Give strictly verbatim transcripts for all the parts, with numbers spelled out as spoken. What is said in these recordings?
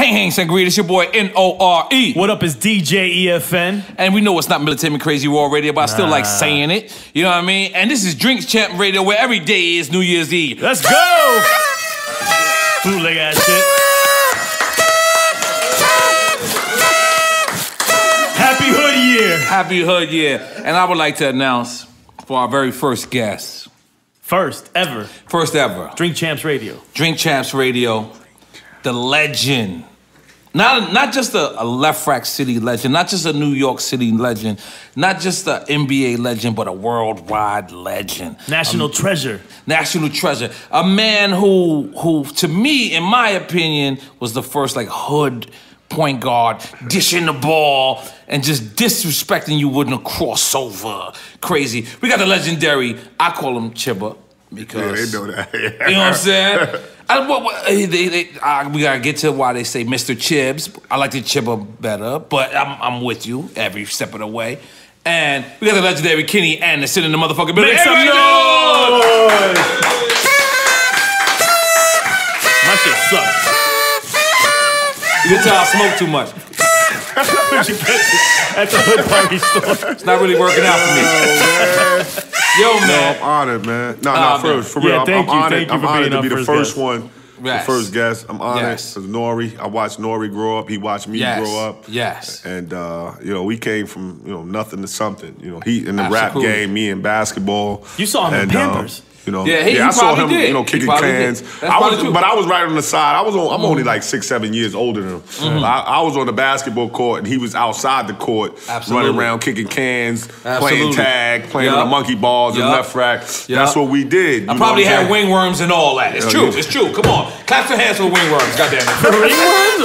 Hang, hang, sangria. It's your boy N O R E. What up? It's D J E F N. And we know it's not militant and crazy raw radio, but I still nah. like saying it. You know what I mean? And this is Drink Champ Radio, where every day is New Year's Eve. Let's go! Bootleg ass shit. Happy Hood Year. Happy Hood Year. And I would like to announce for our very first guest. First ever. First ever. Drink Champs Radio. Drink Champs Radio. The legend. Not, not just a, a LeFrak City legend, not just a New York City legend, not just an N B A legend, but a worldwide legend. National um, treasure. National treasure. A man who, who, to me, in my opinion, was the first like hood point guard, dishing the ball and just disrespecting you wouldn't a crossover. Crazy. We got the legendary, I call him Chibba, because... Yeah, they know that. You know what I'm saying? I, what, what, they, they, I, we gotta get to why they say Mister Chibs. I like the Chibba better, but I'm, I'm with you every step of the way. And we got the legendary Kenny Anderson in the motherfucking building. Make some noise! My shit sucks. You can tell I smoke too much. That's a hood party store. It's not really working out for me. Oh, yo, man. No, I'm honored, man. No, no, um, first, for real. Yeah, I'm, thank I'm you, honored, thank you I'm for honored to be the first guest. one, yes. the first guest. I'm honored. Yes. Nori, I watched Nori grow up. He watched me yes. grow up. Yes. And, uh, you know, we came from, you know, nothing to something. You know, he in the Absolutely. rap game, me in basketball. You saw him and, in Pampers. Um, you know, yeah, he, yeah he I saw him, did. you know, kicking cans. I was, but I was right on the side. I was on, I'm mm. only like six, seven years older than him. Mm. I, I was on the basketball court, and he was outside the court, Absolutely. running around, kicking cans, Absolutely. playing tag, playing yep. with the monkey balls yep. and LeFrak. Yep. That's what we did. I probably had saying? wingworms and all that. It's yeah, true. Yeah. It's true. Come on, clap your hands for wingworms. Goddamn it.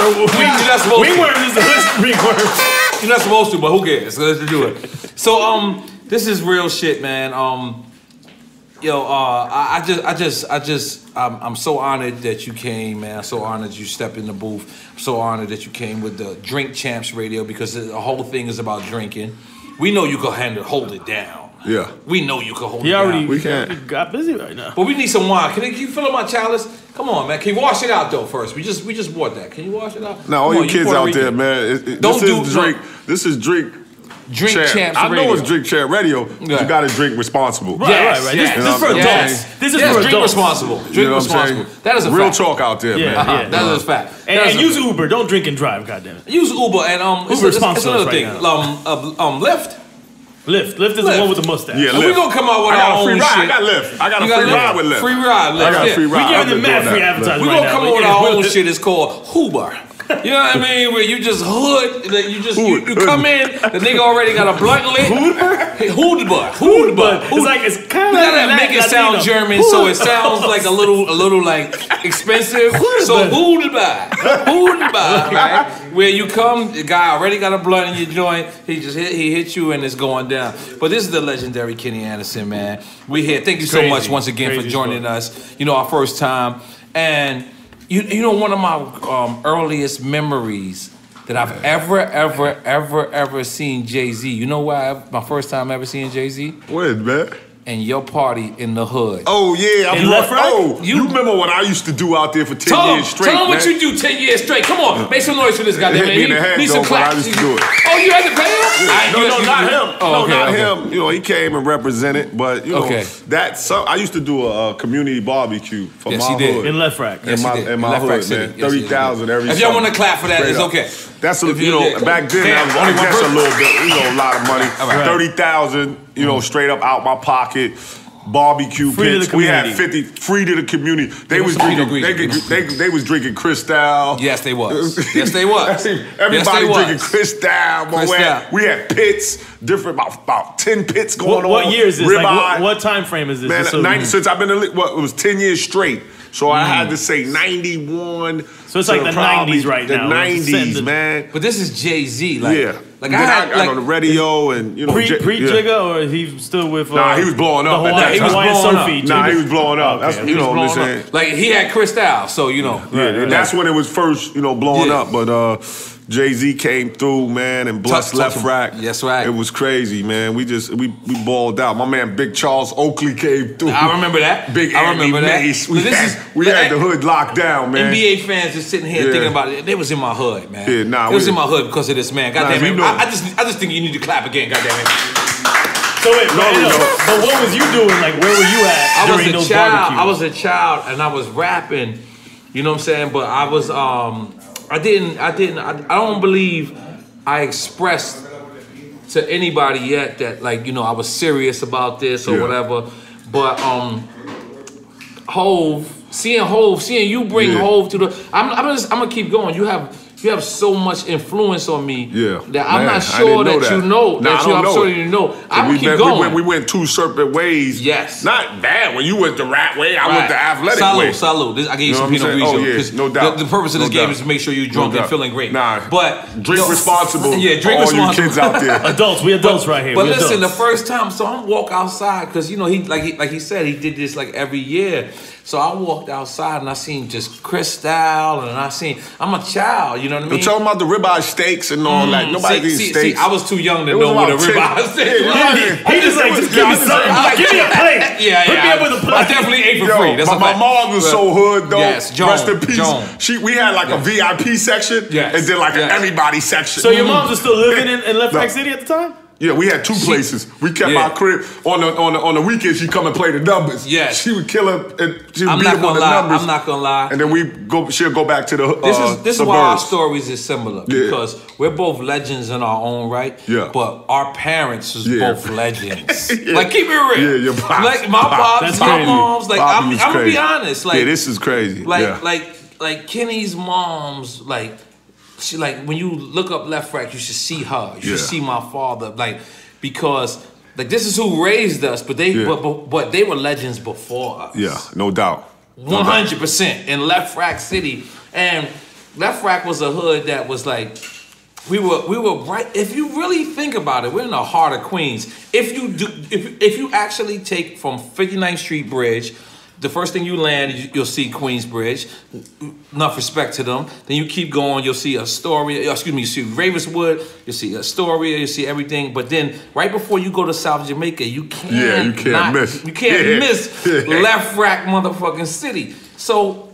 Wingworms or wingworms? Wingworms is the wingworms. You're not supposed to, but who cares? Let's do it. So, um, this is real shit, man. Um. Yo, uh, I, I just, I just, I just, I'm, I'm so honored that you came, man. I'm so honored you stepped in the booth. I'm so honored that you came with the Drink Champs Radio, because the whole thing is about drinking. We know you can handle, hold it down. Yeah. We know you can hold he it already, down. We can't. We got busy right now. But we need some wine. Can, can you fill up my chalice? Come on, man. Can you wash it out though first? We just, we just bought that. Can you wash it out? Now, all Come you on, kids out there, man. It, it, Don't this do is drink. No. This is drink. Drink Champ. Champs I know radio. it's Drink Champ Radio, but yeah. you gotta drink responsible. Right, yes, right, right. Yes. This, this is for adults. Yes. This is yes, for drink adults. responsible. Drink you know responsible. That is a real fact. talk out there, yeah, man. Uh-huh. Yeah, that uh-huh. is a fact. And, and, and a use fact. Uber. Don't drink and drive, goddamn it. Use Uber and um. Uber it's, it's another right thing. Now. Um, um, Lyft. Lyft. Lyft is Lyft. the one with the mustache. Yeah, Lyft. We're gonna come out with our own shit. I got Lyft. I got a free ride with Lyft. Free ride. I got a free ride. We're giving them mad free advertising. We're gonna come out with our own shit. It's called Uber. You know what I mean? Where you just hood, you just you, you come in, the nigga already got a blunt lit. Hey, hood butt, hood butt. It's like it's kind of gotta make it sound German, so it sounds like a little, a little like expensive. So hood butt, hood butt, right? Where you come, the guy already got a blunt in your joint. He just hit, he hits you, and it's going down. But this is the legendary Kenny Anderson, man. We here. Thank you so much once again for joining us. You know, our first time, and. You, you know, one of my um, earliest memories that I've ever, ever, ever, ever seen Jay-Z. You know where I, my first time ever seeing Jay-Z? When, man? And your party in the hood. Oh, yeah. I'm right. Oh, you, you remember what I used to do out there for ten tell years straight, Tell him what man. you do ten years straight. Come on. Make some noise for this goddamn man. He, head, need though, some claps. I used to do it. Oh, you had to pay him? Yeah. I no, no, not him. Oh, no, okay, not okay. him. You know, he came and represented, but, you know, okay. that's some, I used to do a, a community barbecue for yes, my hood. Did. In LeFrak. Yes, in my, in my hood, City. man. Yes, thirty thousand every If y'all want to clap for that, it's okay. That's, a, you know, back then, I was only guess a little bit. You know, a lot of money. thirty thousand You know, straight up out my pocket, barbecue pits. We had fifty free to the community. They, they was drinking. They, they, they was drinking Cristal. Yes, they was. Yes, they was. Everybody yes, they drinking was. Cristal. Cristal. We had pits, different about, about ten pits going what, on. What year is this? Like, what, what time frame is this? Man, so ninety, since I've been in, well, it was ten years straight. So mm. I had to say ninety-one. So it's like the nineties right now. The nineties, man. But this is Jay-Z. Like, yeah. Like I, had, I got like, on the radio and, you know. Pre-Jigga pre yeah. or he still with uh, Nah, he was blowing up. The Hawaiian, he was Hawaiian blowing Sophie. Up. Nah, he was blowing up. Okay. That's, you know what I'm saying? Up. Like, he had Cristal, so, you know. Yeah, right, right, that's right. when it was first, you know, blowing yeah. up. But, uh... Jay-Z came through, man, and blessed LeFrak. Yes, right. It was crazy, man. We just we we balled out. My man, Big Charles Oakley came through. I remember that. Big I Andy remember that. Mace. We, this had, is, we had the hood locked down, man. N B A fans just sitting here yeah. thinking about it. They was in my hood, man. Yeah, nah, it was in my hood because of this man. Goddamn nah, it. You know. I, I just I just think you need to clap again. Goddamn it. So wait, no, no, no. But what was you doing? Like, where were you at during those barbecues? I was a child. I was a child, and I was rapping. You know what I'm saying? But I was um. I didn't, I didn't, I, I don't believe I expressed to anybody yet that, like, you know, I was serious about this or yeah. whatever. But um, Hove, seeing Hove, seeing you bring yeah. Hove to the, I'm, I'm, just, I'm gonna keep going. You have, you have so much influence on me yeah. that I'm Man, not sure that, that you know, nah, that you, I'm know sure it. you know. I'm we keep met, going. We went, we went two separate ways. Yes. Not bad. When you went the right way, I right. went the athletic salud, way. Salud, salud. I gave you, you some Pinot Grigio. Oh, yeah. No doubt. The, the purpose of this no game doubt. is to make sure you're drunk no and feeling great. Nah. But drink no, responsible. Yeah, drink responsible. All you kids out there. Adults, we adults but, right here. But we listen, adults. the first time, so I walk outside because, you know, he like he like he said, he did this like every year. So I walked outside and I seen just Cristal and I seen, I'm a child, you know what I mean? You're talking about the ribeye steaks and all mm, that. Nobody see, eats see, steaks. See, I was too young to know what a ribeye steak was. Yeah, he just like, just give me something. Give me a plate. Yeah, yeah. Put me up with a plate. I definitely ate for Yo, free. That's my, my mom was so hood, though. Yes, Joan, rest in peace. Joan. She, we had like yes. a V I P section yes. and then like yes. an everybody section. So mm. your moms was still living in, in LeFrak no. City at the time? Yeah, we had two she, places. We kept yeah. our crib on the on the, on the weekend. She come and play the numbers. Yeah, she would kill her. And she would I'm beat not gonna on the lie. numbers. I'm not gonna lie. And then we go. She'll go back to the. Uh, this is this suburbs. is why our stories is similar yeah. because we're both legends in our own right. Yeah. But our parents was yeah. both legends. yeah. Like keep it real. Yeah, your pops. Like my pops, That's my crazy. moms. Like Bobby I'm. I'm gonna be honest. Like yeah, this is crazy. Like yeah. like like Kenny's mom's like. She like when you look up LeFrak, you should see her. You should yeah. see my father, like because like this is who raised us. But they yeah. but, but but they were legends before us. Yeah, no doubt, one hundred percent in LeFrak City, and LeFrak was a hood that was like we were we were right. If you really think about it, we're in the heart of Queens. If you do, if if you actually take from fifty-ninth Street Bridge. The first thing you land, you'll see Queensbridge. Enough respect to them. Then you keep going, you'll see Astoria. Excuse me, you see Ravenswood. You'll see Astoria. You see everything. But then, right before you go to South Jamaica, you can't. Yeah, you can't not, miss. You can't yeah. miss yeah. LeFrak motherfucking city. So,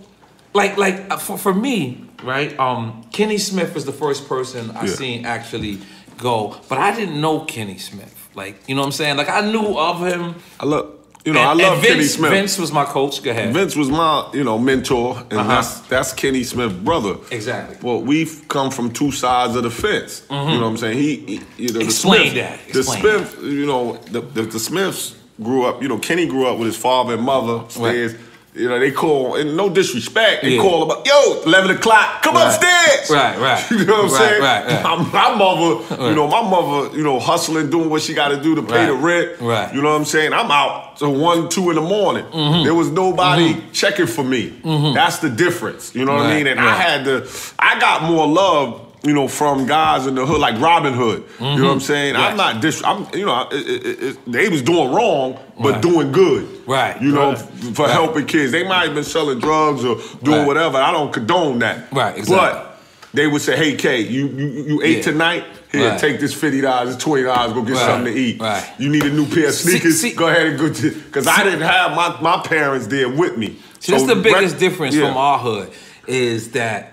like, like for, for me, right? Um, Kenny Smith was the first person I yeah. seen actually go, but I didn't know Kenny Smith. Like, you know what I'm saying? Like, I knew of him. I love. You know, and, I love Vince, Kenny Smith. Vince was my coach. Go ahead. Vince was my, you know, mentor, and uh-huh. that's that's Kenny Smith's brother. Exactly. Well, we've come from two sides of the fence. Mm-hmm. You know what I'm saying? He, he you know, explain that. The Smiths, you know, the, the the Smiths grew up. You know, Kenny grew up with his father and mother. Right. You know, they call, and no disrespect, they yeah. call about, yo, eleven o'clock, come right. upstairs. Right, right. You know what I'm right, saying? Right, right. My, my mother, right. you know, my mother, you know, hustling, doing what she got to do to pay right. the rent. Right. You know what I'm saying? I'm out till one, two in the morning. Mm-hmm. There was nobody mm-hmm. checking for me. Mm-hmm. That's the difference. You know what right, I mean? And right. I had to, I got more love. You know, from guys in the hood, like Robin Hood. Mm-hmm. You know what I'm saying? Right. I'm not, dis- I'm, you know, it, it, it, they was doing wrong, but right. doing good. Right. You know, right. for right. helping kids. They might have been selling drugs or doing right. whatever. I don't condone that. Right, exactly. But they would say, hey, K, you, you, you ate yeah. tonight? Here, right. take this fifty dollars, this twenty dollars, go get right. something to eat. Right. You need a new pair of sneakers? See, see, go ahead and go to, because I didn't have my, my parents there with me. See, so that's the biggest right, difference yeah. from our hood is that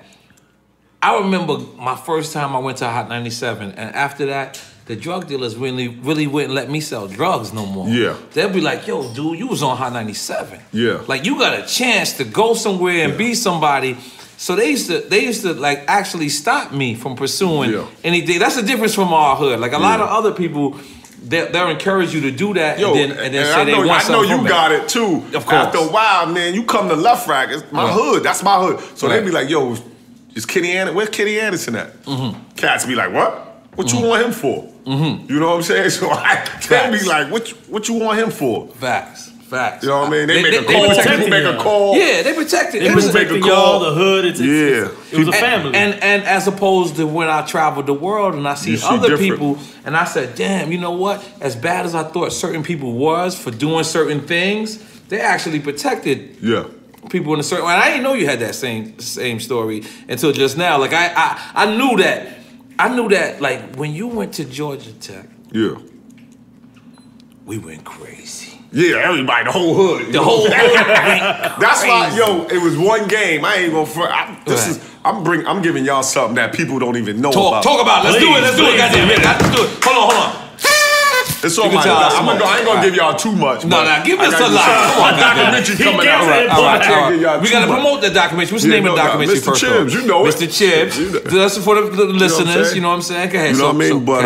I remember my first time I went to Hot ninety-seven, and after that, the drug dealers really, really wouldn't let me sell drugs no more. Yeah. They'd be like, yo, dude, you was on Hot ninety-seven. Yeah. Like, you got a chance to go somewhere and yeah. be somebody. So they used to, they used to, like, actually stop me from pursuing yeah. anything. That's the difference from our hood. Like, a yeah. lot of other people, They, they'll encourage you to do that, yo, and then, and then and say I they know, want something. I know you got it, too. Of course. After a while, man, you come to LeFrak. It's my right. hood. That's my hood. So right. they'd be like, yo, Is Kenny Anderson, where's Kenny Anderson at? Mm-hmm. Cats be like, what? What mm-hmm. you want him for? Mm-hmm. You know what I'm saying? So I they be like, what you, what you want him for? Facts. Facts. You know what I mean? They, they make they, a call. People make a call. Yeah, they protect it. They people make a call. The hood. It's, yeah. It's, it's, it was a family. And, and and as opposed to when I traveled the world and I see, see other different. people, and I said, damn, you know what? As bad as I thought certain people was for doing certain things, they actually protected. Yeah. people in the circle. And I didn't know you had that same same story until just now. Like I, I, I knew that. I knew that. Like when you went to Georgia Tech. Yeah. We went crazy. Yeah, everybody, the whole hood. The whole hood. That's why, yo, it was one game. I ain't gonna front. I, this right. is. I'm bring. I'm giving y'all something that people don't even know talk, about. Talk about. Let's please, do it. Let's please, do it. Goddamn it. Let's do it. Hold on. Hold on. It's all my I'm gonna go, I ain't gonna give y'all too much. No, no, give us a lot. Come on, documentary coming out. Right, all right, all right. We gotta promote the documentary. What's the name of the documentary first? Mister Chibbs, you know it. Mister Chibbs. That's for the listeners, you know what I'm saying? You know what I mean? But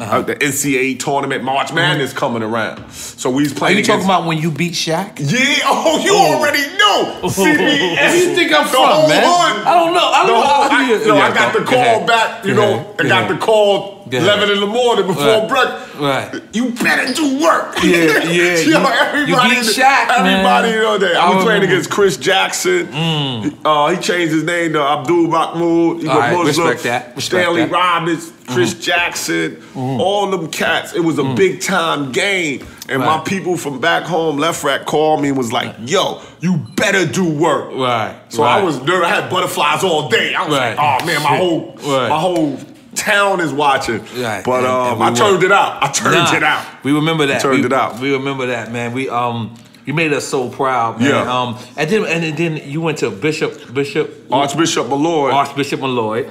uh, the N C double A tournament, March Madness coming around. So we was playing. Are you talking about when you beat Shaq? Yeah. Oh, you already know. C B S. You think I'm from, man? I don't know. I don't know. No, I got the call back. You know, I got the call. eleven in the morning before right. breakfast. Right. You better do work. Yeah, yeah. Yo, you, everybody, you Shaq, everybody, you know that. I was playing against Chris Jackson. Mm. Uh, he changed his name to Abdul Mahmoud. He all right, Muslim. Respect that. Respect Stanley that. Robbins, Chris mm. Jackson, mm. all them cats. It was a mm. big time game. And right. my people from back home, LeFrak, called me and was like, yo, you better do work. Right. So right. I was nervous. I had butterflies all day. I was right. like, oh man, my Shit. whole, right. my whole town is watching, right. but um, and, and we I turned were. it out. I turned nah, it out. We remember that. We turned we, it out. We remember that, man. We um, you made us so proud, man. Yeah. Um, and then and then you went to Bishop Bishop Archbishop Molloy. Archbishop Molloy,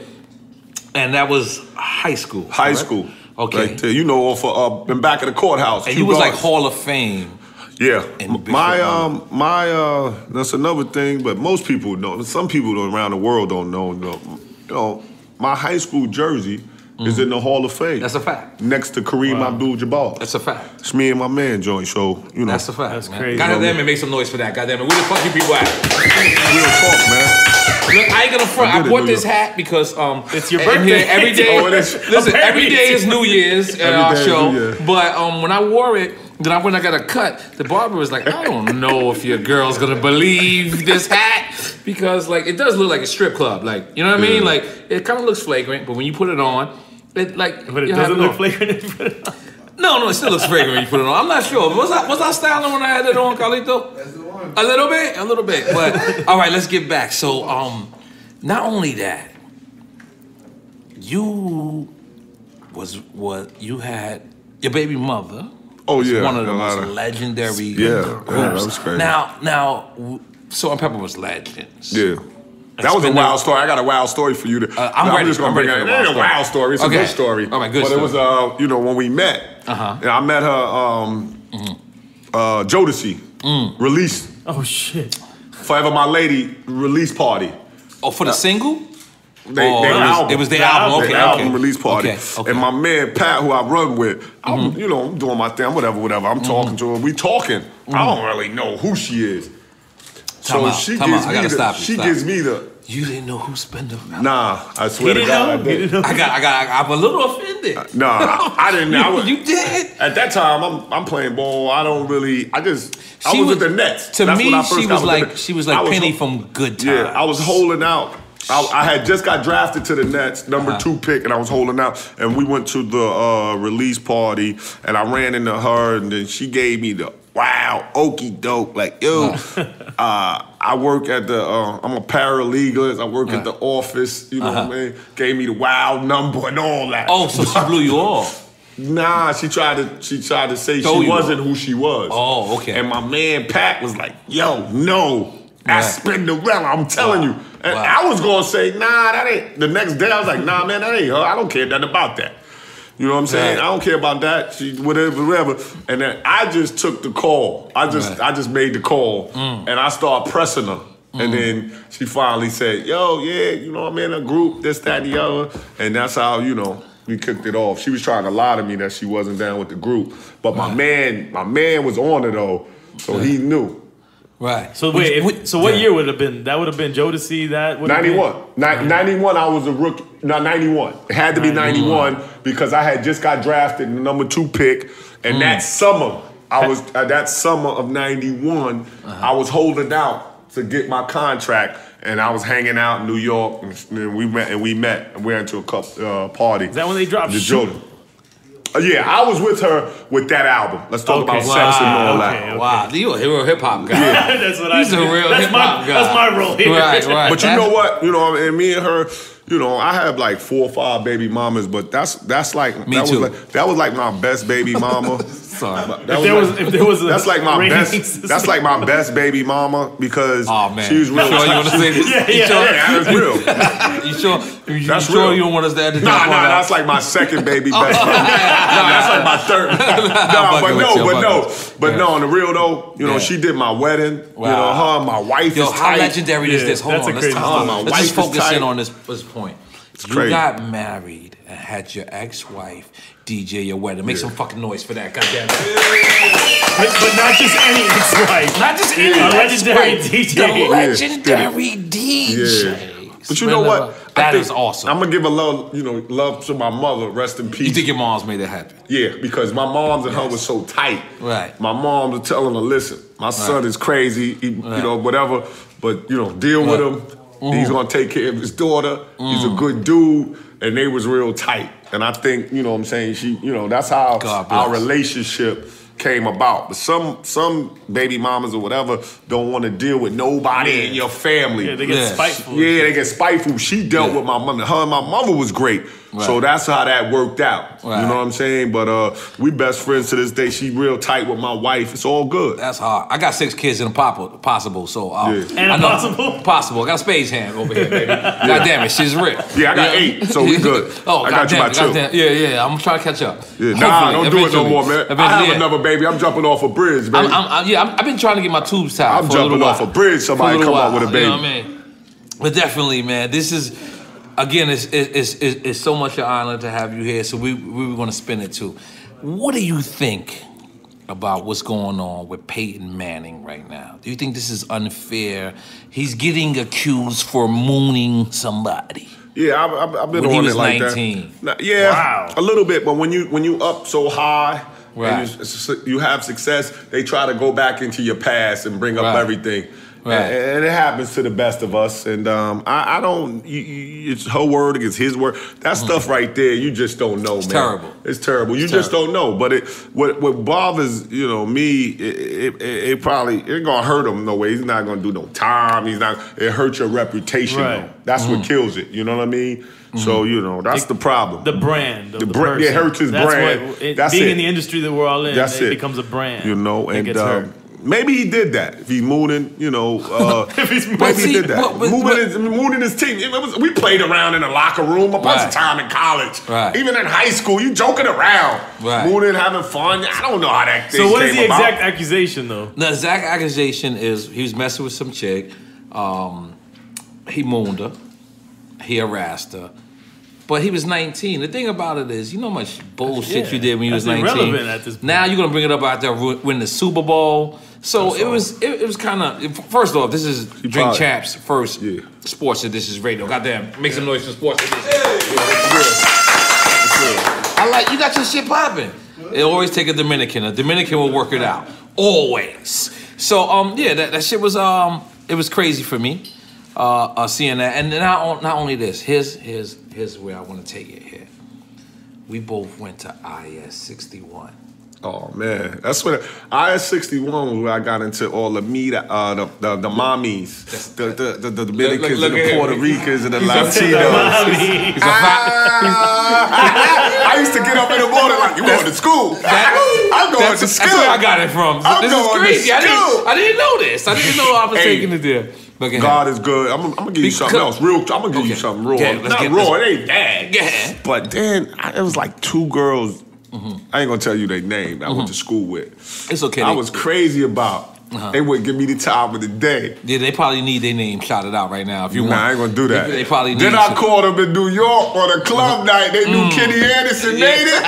and that was high school. High right? school. Okay. Right there, you know, off of, uh, in back of the courthouse. And you was guards. like Hall of Fame. Yeah. My um, Molloy. my uh, that's another thing. But most people don't. Some people around the world don't know. You know. My high school jersey mm. is in the Hall of Fame. That's a fact. Next to Kareem wow. Abdul-Jabbar. That's a fact. It's me and my man, Joey. So you know. That's a fact. That's man. crazy. Goddamn it, make some noise for that. Goddamn it, where the fuck you people at? Real talk, man. Look, I ain't gonna front. I, I bought this hat because um, it's your birthday every day. Oh, listen, every day is New Year's at our show. Year. But um, when I wore it. Then I, when I got a cut, the barber was like, I don't know if your girl's gonna believe this hat. Because like it does look like a strip club. Like, you know what I mean? Yeah. Like it kinda looks flagrant, but when you put it on, it like But it doesn't look flagrant if you put it on. No, no, it still looks fragrant when you put it on. I'm not sure. Was I was I styling when I had it on, Carlito? That's the one. A little bit? A little bit. But all right, let's get back. So um not only that, you was what you had your baby mother. Oh yeah, one of the most of... legendary yeah, groups. Yeah, that was crazy. Now, now, Salt and Pepper was legends. Yeah, that and was Spinderella. a wild story. I got a wild story for you. To, uh, I'm, no, ready, I'm just gonna I'm bring it. It ain't a wild story. It's okay. a good story. All right, good. But story. it was, uh, you know, when we met, uh-huh. and I met her, um, mm-hmm. uh, Jodeci mm. release. Oh shit! Forever My Lady release party. Oh, for the uh, single. They, oh, they it, album. Was, it was their album, okay, their okay. album release party. Okay, okay. And my man Pat, who I run with, I'm, mm-hmm. you know, I'm doing my thing, whatever, whatever. I'm mm-hmm. talking to her. We talking. Mm-hmm. I don't really know who she is. Time so out, she gives me the. Stop she stop. gives me the. You didn't know who Spinderella? Nah, I swear to God, know? I did. I got, I got, I'm a little offended. Uh, nah, I, I didn't know. I was, you did. At that time, I'm, I'm playing ball. I don't really. I just, she I was, was with the Nets. To That's me, when I first she was like, she was like Penny from Good Times. Yeah, I was holding out. I, I had just got drafted to the Nets, number uh-huh. two pick, and I was holding out. And we went to the uh, release party, and I ran into her, and then she gave me the wow, okie doke, like yo. Uh-huh. uh, I work at the, uh, I'm a paralegal. I work uh-huh. at the office. You know uh-huh. what I mean? Gave me the wow number and all that. Oh, so she blew you off. Nah, she tried to she tried to say Told she wasn't know. who she was. Oh, okay. And my man Pat was like, yo, no. That's right. Spinderella, I'm telling wow. you. And wow. I was gonna say, nah, that ain't. The next day I was like, nah, man, that ain't her. I don't care nothing about that. You know what I'm saying? Right. I don't care about that. She whatever, whatever. And then I just took the call. I just right. I just made the call mm. and I started pressing her. Mm. And then she finally said, yo, yeah, you know, I'm in a group, this, that, and the other. And that's how, you know, we kicked it off. She was trying to lie to me that she wasn't down with the group. But right. my man, my man was on her though, so right. he knew. Right. So wait. Which, if, so what yeah. year would it have been? That would have been Jodeci. That ninety-one. ninety-one. I was a rookie. No, ninety-one. It had to be ninety-one because I had just got drafted, number two pick, and mm. that summer I was uh, that summer of ninety-one, uh-huh. I was holding out to get my contract, and I was hanging out in New York, and we met, and we met, and we went to a couple, uh, party. Is that when they dropped the Shoot? Jordan. Yeah, I was with her with that album. Let's talk okay. about wow. sex and all okay, that. Okay. Wow, you a real hip hop guy. Yeah. That's what He's I. He's a real hip hop guy. That's my role here. Right, right. But you that's, know what? You know, and me and her. You know, I have like four or five baby mamas, but that's that's like me that too. Was like, that was like my best baby mama. Sorry, that if was there like, was if there was a that's like my best system. That's like my best baby mama because oh, man. She was real. You sure you want to say this? Yeah, yeah, sure? yeah, that's real. You sure? You, that's you sure real. You don't want us to add this? Nah, nah, nah, that's like my second baby best. Mama. nah, that's like my third. nah, but no, but no, but yeah. no. On the real though, you know, yeah. she did my wedding. Wow. You know, her and my wife. Yo, is how tight. legendary yeah, is this? Hold on, let's let's focus in on this. Point. It's you crazy. Got married and had your ex-wife D J your wedding. Make yeah. some fucking noise for that, goddamn. But, but not just any ex-wife. Not just any yeah. legendary ex-wife. D J. The legendary yeah. D J. Yeah. But you know what? That I think is awesome. I'm gonna give a love, you know, love to my mother. Rest in peace. You think your mom's made that happen? Yeah, because my mom's and yes. her was so tight. Right. My mom was telling her, "Listen, my son right. is crazy. He, right. You know, whatever. But you know, deal right. with him." Mm. He's gonna take care of his daughter. Mm. He's a good dude, and they was real tight. And I think, you know what I'm saying, she, you know, that's how our relationship came about. But some some baby mamas or whatever don't want to deal with nobody yeah. in your family. Yeah, they get yeah. spiteful. Yeah, they get spiteful. She dealt yeah. with my mother. Her and my mother was great. Right. So that's how that worked out. Right. You know what I'm saying? But uh, we best friends to this day. She real tight with my wife. It's all good. That's hard. I got six kids and a pop possible. So uh, yeah. and I know possible, possible. I got a spades hand over here, baby. yeah. God damn it, she's rich. Yeah, I got yeah. eight. So we good. oh, I got you by two. Yeah, yeah. I'm gonna try to catch up. Yeah, nah, don't do it no more, man. I have yeah. another baby. I'm jumping off a bridge, baby. I'm, I'm, I'm, yeah, I'm, I've been trying to get my tubes tied. I'm for jumping a off while. a bridge. Somebody a come while. out with a baby. You know what I mean? But definitely, man, this is. Again, it's, it's, it's, it's so much an honor to have you here, so we, we were going to spin it too. What do you think about what's going on with Peyton Manning right now? Do you think this is unfair? He's getting accused for mooning somebody. Yeah, I've, I've been on it like that. When he was nineteen. Now, yeah, wow. a little bit, but when you when you up so high, right. and you, you have success, they try to go back into your past and bring up right. everything. Right. And it happens to the best of us. And um, I, I don't, you, you, it's her word against his word. That mm. stuff right there, you just don't know, it's man. Terrible. It's terrible. It's you terrible. just don't know. But it, what, what bothers, you know, me, it, it, it probably, it gonna hurt him no way. He's not gonna do no time. He's not, it hurts your reputation. Right. That's mm. what kills it. You know what I mean? Mm-hmm. So, you know, that's it, the problem. The brand of the, the brand. Yeah, it hurts his that's brand. What, it, that's being it. in the industry that we're all in, that's it, it becomes a brand. You know, and um, maybe he did that. If he's mooning, you know, uh, if he's maybe see, he did that. What, what, mooning, what, his, mooning his team. It was, we played around in a locker room a bunch right. of time in college. Right. Even in high school, you joking around. Right. Mooning, having fun. I don't know how that thing So what came is the about. exact accusation, though? The exact accusation is he was messing with some chick. Um, he mooned her. He harassed her. But he was nineteen. The thing about it is, you know how much bullshit yeah. you did when you That's was nineteen. Irrelevant at this point. Now you're going to bring it up out there, win the Super Bowl. So it was, it, it was kind of, first off, this is you Drink Champs' first yeah. sports edition radio. Goddamn, make yeah. some noise for sports edition. Hey. Yeah, I like, you got your shit popping. It always take a Dominican. A Dominican will work it out. Always. So, um, yeah, that, that shit was, um, it was crazy for me. Uh, uh, seeing that, and not, not only this, here's, here's, here's where I want to take it here. We both went to I S sixty-one. Oh, man. That's when I S sixty-one was where I got into all the meat, uh, the, the, the mommies, the, the, the Dominicans look, look, look and the Puerto Ricans and the Latinos. I used to get up in the morning like, you going to school? That, I'm going to school. That's where I got it from. I'm this going is crazy. To school. I didn't, I didn't know this. I didn't know I was hey. taking it there. God is good. I'm, I'm gonna give you something else. Real, I'm gonna give okay. you something raw. Okay, Not get, raw. It ain't bad. Yeah. But then I, it was like two girls. Mm-hmm. I ain't gonna tell you their name. I mm-hmm. went to school with. It's okay. I was could. crazy about. Uh-huh. They wouldn't give me the time of the day. Yeah, they probably need their name shouted out right now if you nah, want. Nah, I ain't gonna do that. They, they probably need. Then I called them in New York on a club uh-huh. night. They knew mm. Kenny Anderson yeah. made it.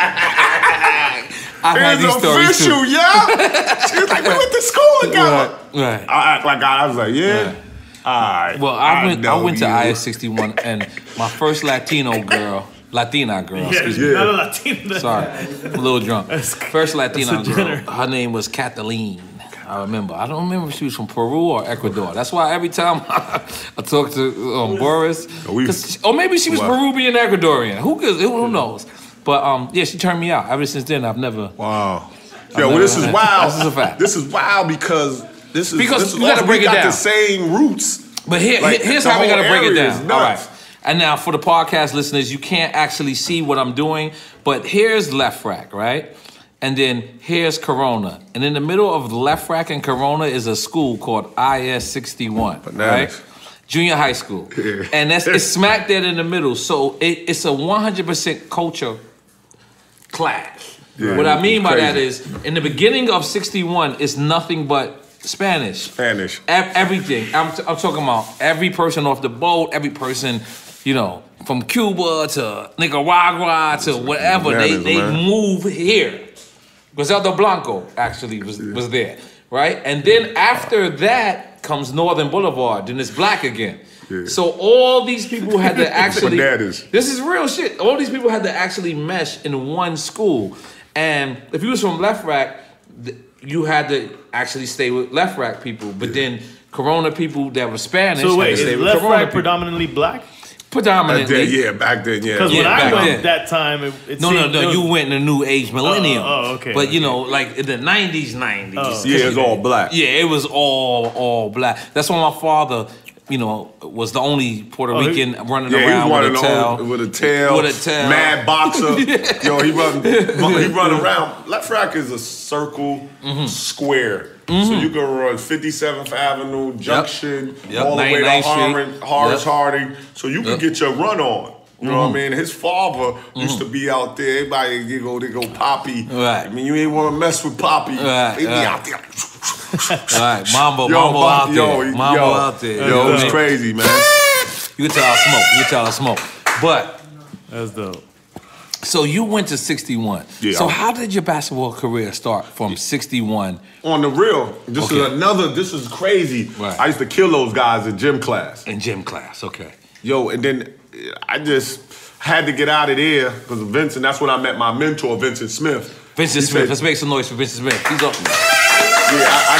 I've had these stories too. It's official, yeah. She was like, we went to school together. Right. right. I act like I, I was like, yeah. Right. I, well, I, I went. I went you. to I S sixty-one, and my first Latino girl, Latina girl. Yeah, excuse yeah. me. Not a Latina. Sorry, I'm a little drunk. First Latina girl. Her name was Kathleen. I remember. I don't remember if she was from Peru or Ecuador. That's why every time I, I talk to um, Boris, or maybe she was wow. Peruvian Ecuadorian. Who, who, who knows? But um, yeah, she turned me out. Ever since then, I've never. Wow. I've Yo, never, well, this is wild. This is a fact. This is wild because this is because this is, you gotta break we it got down. The same roots. But here, like, here's how we gotta break it down. All right. And now for the podcast listeners, you can't actually see what I'm doing, but here's LeFrak, right? And then here's Corona. And in the middle of LeFrak and Corona is a school called I S sixty-one, right? Junior high school. Yeah. And that's, it's smack dead in the middle. So it, it's a one hundred percent culture clash. Yeah, what I mean by that is, in the beginning of sixty-one, it's nothing but Spanish. Spanish. E- everything. I'm, t- I'm talking about every person off the boat, every person, you know, from Cuba to Nicaragua to whatever. They, they move here. Griselda Blanco actually was, yeah. was there, right? And then after that comes Northern Boulevard, then it's black again. Yeah. So all these people had to actually... Bananas. This is real shit. All these people had to actually mesh in one school. And if you was from LeFrak, you had to actually stay with LeFrak people. But yeah. then Corona people that were Spanish so wait, had to stay with LeFrak Corona people. Predominantly black? Predominantly. Back then, yeah, back then, yeah. Because yeah, when I went then. That time, it, it No, seemed, no, no, it was, you went in the new age millennium. Oh, oh okay. But, okay. you know, like in the nineties, nineties. Oh. Yeah, it was all black. Yeah, it was all, all black. That's why my father, you know, was the only Puerto oh, Rican he, running yeah, around running with, a tail, old, with a tail. With a tail. Mad boxer. yeah. Yo, he run, he run around. LeFrak is a circle mm-hmm. square. Mm-hmm. So you can run fifty-seventh Avenue, Junction, yep. Yep. all the way to Harmon, Horace yep. Harding. So you can yep. get your run on. You know mm-hmm. what I mean? His father mm-hmm. used to be out there. Everybody would go, they go Poppy. Right. I mean, you ain't want to mess with Poppy. Right. They be right. out there. right. Mambo, yo, Mambo out there. Yo, Mambo yo, out there. Yo, yo, yo it's man. Crazy, man. You can tell I smoke. You can tell I smoke. But. That's dope. So you went to sixty-one. Yeah. So how did your basketball career start from sixty-one? On the real. This okay. is another, this is crazy. Right. I used to kill those guys in gym class. In gym class, okay. Yo, and then I just had to get out of there because Vincent, that's when I met my mentor, Vincent Smith. Vincent he Smith, said, let's make some noise for Vincent Smith. He's up. Yeah, I, I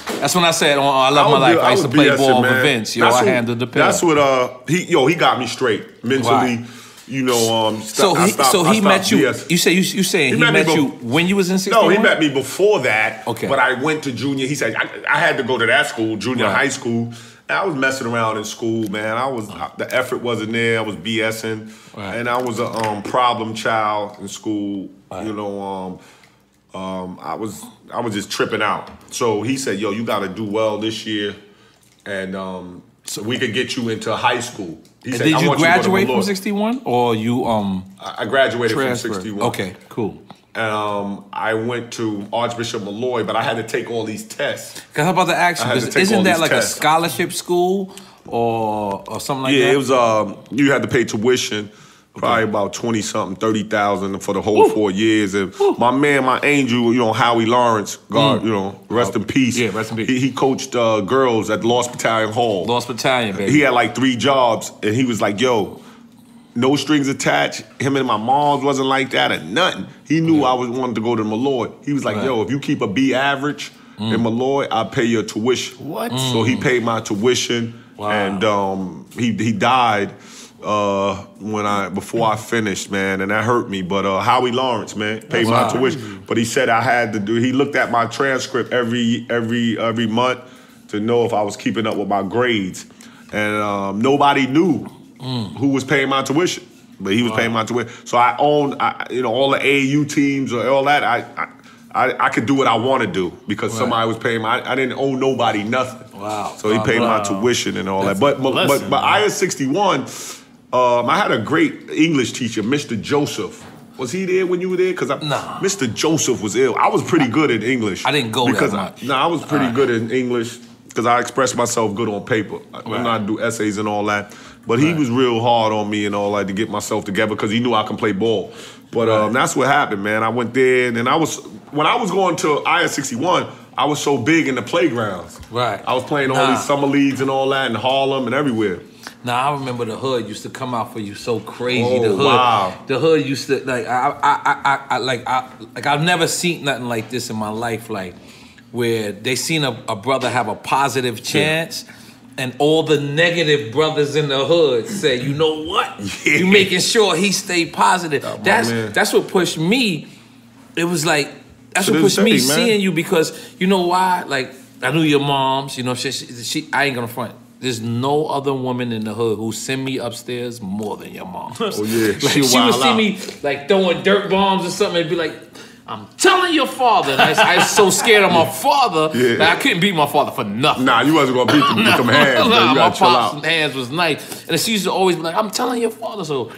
didn't... Um, That's when I said, oh, I love I my life. Be, I used I to play ball with Vince. Yo, that's I what, handled the pill. That's what, uh, he, yo, he got me straight mentally. Wow. You know, um, so he, stopped, so he met you. BS. You say you you saying he, he met, met be- you when you was in sixty-one? No, he met me before that. Okay, but I went to junior. He said I, I had to go to that school, junior right. high school. And I was messing around in school, man. I was I, the effort wasn't there. I was BSing, right. and I was a um, problem child in school. Right. You know, um, um, I was I was just tripping out. So he said, "Yo, you got to do well this year, and um, so we could get you into high school." He said, did you graduate you from sixty-one or you um? I graduated transferred. From sixty-one. Okay, cool. And um, I went to Archbishop Molloy, but I had to take all these tests. Cause I'm about to ask you, to isn't that like tests. A scholarship school or or something like yeah, that? Yeah, it was. Um, you had to pay tuition, probably okay. about twenty something, thirty thousand for the whole Ooh. four years. And Ooh. my man, my angel, you know, Howie Lawrence, God, mm. you know, rest oh. in peace. Yeah, rest in peace. He, he coached uh, girls at Lost Battalion Hall. Lost Battalion, baby. He had like three jobs, and he was like, "Yo, no strings attached." Him and my mom's wasn't like that or nothing. He knew yeah. I was wanted to go to Molloy. He was like, right. "Yo, if you keep a B average mm. in Molloy, I'll pay your tuition." What? Mm. So he paid my tuition, wow. and um, he he died. Uh, when I before I finished, man, and that hurt me. But uh, Howie Lawrence, man, paid my tuition. But he said I had to do. He looked at my transcript every every every month to know if I was keeping up with my grades, and um, nobody knew mm. who was paying my tuition. But he was wow. paying my tuition, so I owned, I, you know, all the A A U teams or all that. I I, I, I could do what I want to do because right. somebody was paying my. I, I didn't owe nobody nothing. Wow. So he paid wow. my tuition and all That's that. But blessing, but but man. I S sixty-one. Um, I had a great English teacher, Mister Joseph. Was he there when you were there? Because nah. Mister Joseph was ill. I was pretty good in English. I didn't go because that much. No, nah, I was pretty right. good in English because I expressed myself good on paper. Right. When I do essays and all that. But right. he was real hard on me and all that to get myself together because he knew I can play ball. But right. um, that's what happened, man. I went there and I was, when I was going to I S sixty-one, I was so big in the playgrounds. Right. I was playing all nah. these summer leagues and all that in Harlem and everywhere. Now I remember the hood used to come out for you so crazy. Oh, the hood, wow. the hood used to like I, I, I, I, like I, like I've never seen nothing like this in my life. Like where they seen a, a brother have a positive chance, yeah. And all the negative brothers in the hood say, you know what? Yeah. You making sure he stayed positive. Oh, that's man. that's what pushed me. It was like, that's so what pushed me thirty, seeing you, because you know why? Like, I knew your moms, you know, she, she, she, I ain't gonna front. There's no other woman in the hood who send me upstairs more than your mom. Oh, yeah. Like, she she would see out. me like throwing dirt bombs or something and be like, I'm telling your father. And I, I was so scared of my father yeah. that I couldn't beat my father for nothing. Nah, you wasn't going to beat them, beat them hands. Nah, you my pops' chill out. hands was nice. And she used to always be like, I'm telling your father. So,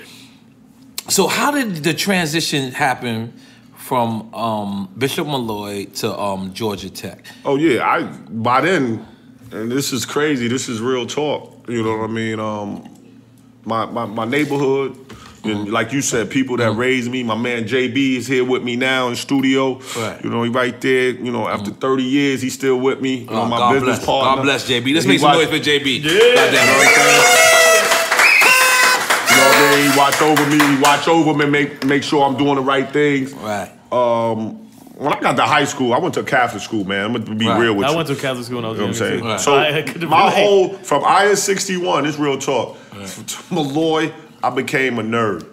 so how did the transition happen from um, Bishop Molloy to um, Georgia Tech? Oh, yeah. I by then, and this is crazy. This is real talk. You know what I mean? Um, my, my, my neighborhood... And like you said, people that mm-hmm. raised me, my man J B is here with me now in studio. Right. You know, he right there. You know, after mm-hmm. thirty years, he's still with me. You know, my God business bless. partner. God bless J B. Let's make some watched... noise for J B. Yeah. That, you know what I mean? He watch over me. He watch over me and make, make sure I'm doing the right things. Right. Um, when I got to high school, I went to a Catholic school, man. I'm going to be right. real with I you. I went to Catholic school when I was young. You know what I'm saying? Right. So my right. whole, from I S sixty-one, it's real talk, right. to Molloy, I became a nerd.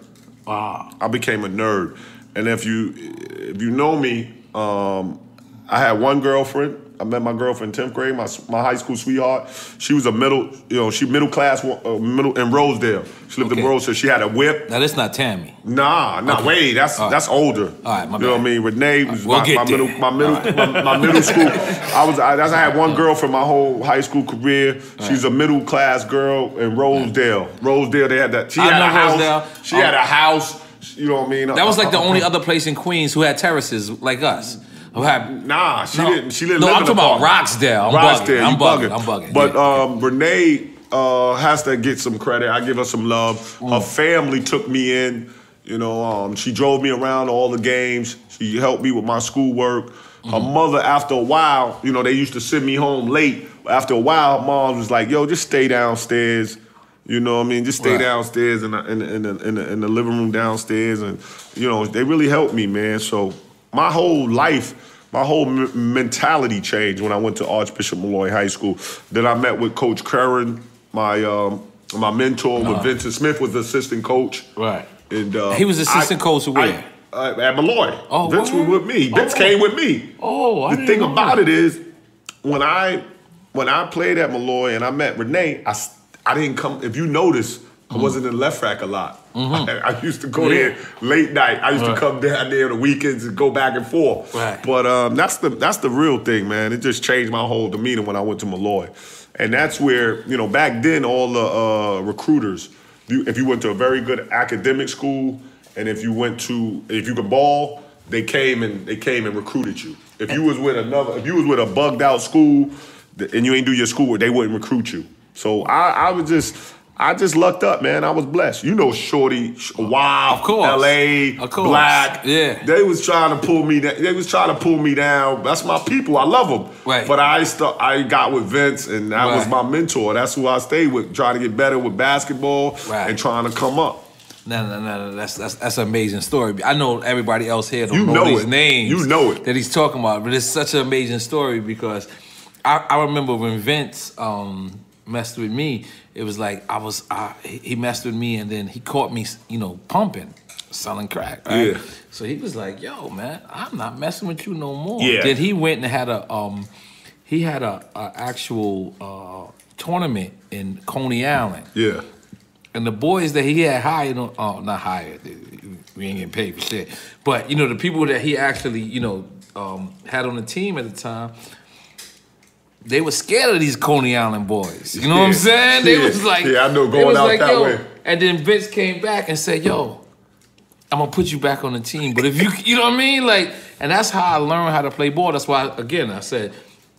Wow. I became a nerd. And if you if you know me, um, I had one girlfriend. I met my girlfriend in tenth grade, my, my high school sweetheart. She was a middle, you know, she middle class, uh, middle in Rosedale. She lived okay. in Rosedale. She had a whip. Now, that's not Tammy. Nah, nah, okay. wait, that's right. that's older. All right, my You bad. know what I mean? Renee was we'll my, my, middle, my, middle, right. my, my middle school. I was I, that's, I had one girlfriend my whole high school career. Right. She was a middle class girl in Rosedale. Rosedale, they had that. She I had know a house. Rosedale. She um, had a house. You know what I mean? That was like the only other place in Queens who had terraces like us. Have, nah, she no, didn't. She didn't. No, live I'm in talking about Rosedale. I'm Rosedale, I'm bugging. I'm bugging. But yeah. um, Renee uh, has to get some credit. I give her some love. Mm. Her family took me in. You know, um, she drove me around to all the games. She helped me with my schoolwork. Her mm. mother, after a while, you know, they used to send me home late. After a while, her mom was like, "Yo, just stay downstairs." You know what I mean? Just stay right. downstairs in the, in, the, in, the, in, the, in the living room downstairs, and you know, they really helped me, man. So. My whole life, my whole m mentality changed when I went to Archbishop Molloy High School. Then I met with Coach Curran, my um, my mentor. Uh-huh. With Vincent Smith was the assistant coach. Right. And uh, he was assistant I, coach where? I, I, at Molloy. Oh, Vince what? was with me. Vince oh. came with me. Oh, I the thing about it is, when I when I played at Molloy and I met Renee, I I didn't come. If you notice, mm-hmm. I wasn't in LeFrak a lot. Mm-hmm. I, I used to go yeah. there late night. I used right. to come down there on the weekends and go back and forth. Right. But um, that's the that's the real thing, man. It just changed my whole demeanor when I went to Molloy, and that's where you know back then all the uh, recruiters, you, if you went to a very good academic school and if you went to if you could ball, they came and they came and recruited you. If you was with another, if you was with a bugged out school and you ain't do your schoolwork, they wouldn't recruit you. So I I was just. I just lucked up, man. I was blessed. You know Shorty, Wild, of course. L A, of course. Black. Yeah. They was trying to pull me down. They was trying to pull me down. That's my people. I love them. Right. But I st I got with Vince, and that right. was my mentor. That's who I stayed with, trying to get better with basketball right. and trying to come up. No, no, no, no. That's, that's, that's an amazing story. I know everybody else here don't you know, know these names. You know it. That he's talking about. But it's such an amazing story because I, I remember when Vince... Um, messed with me, it was like I was I, he messed with me and then he caught me, you know, pumping, selling crack, right? Yeah. So he was like, yo man, I'm not messing with you no more. Yeah. Then he went and had a um he had a, a actual uh tournament in Coney Island. Yeah. And the boys that he had hired on, uh, not hired, we ain't getting paid for shit, but you know the people that he actually, you know, um had on the team at the time, they were scared of these Coney Island boys. You know yeah. what I'm saying? They yeah. was like... Yeah, I know, going out like, that yo. way. And then Vince came back and said, yo, I'm going to put you back on the team. But if you... You know what I mean? Like, and that's how I learned how to play ball. That's why, again, I said,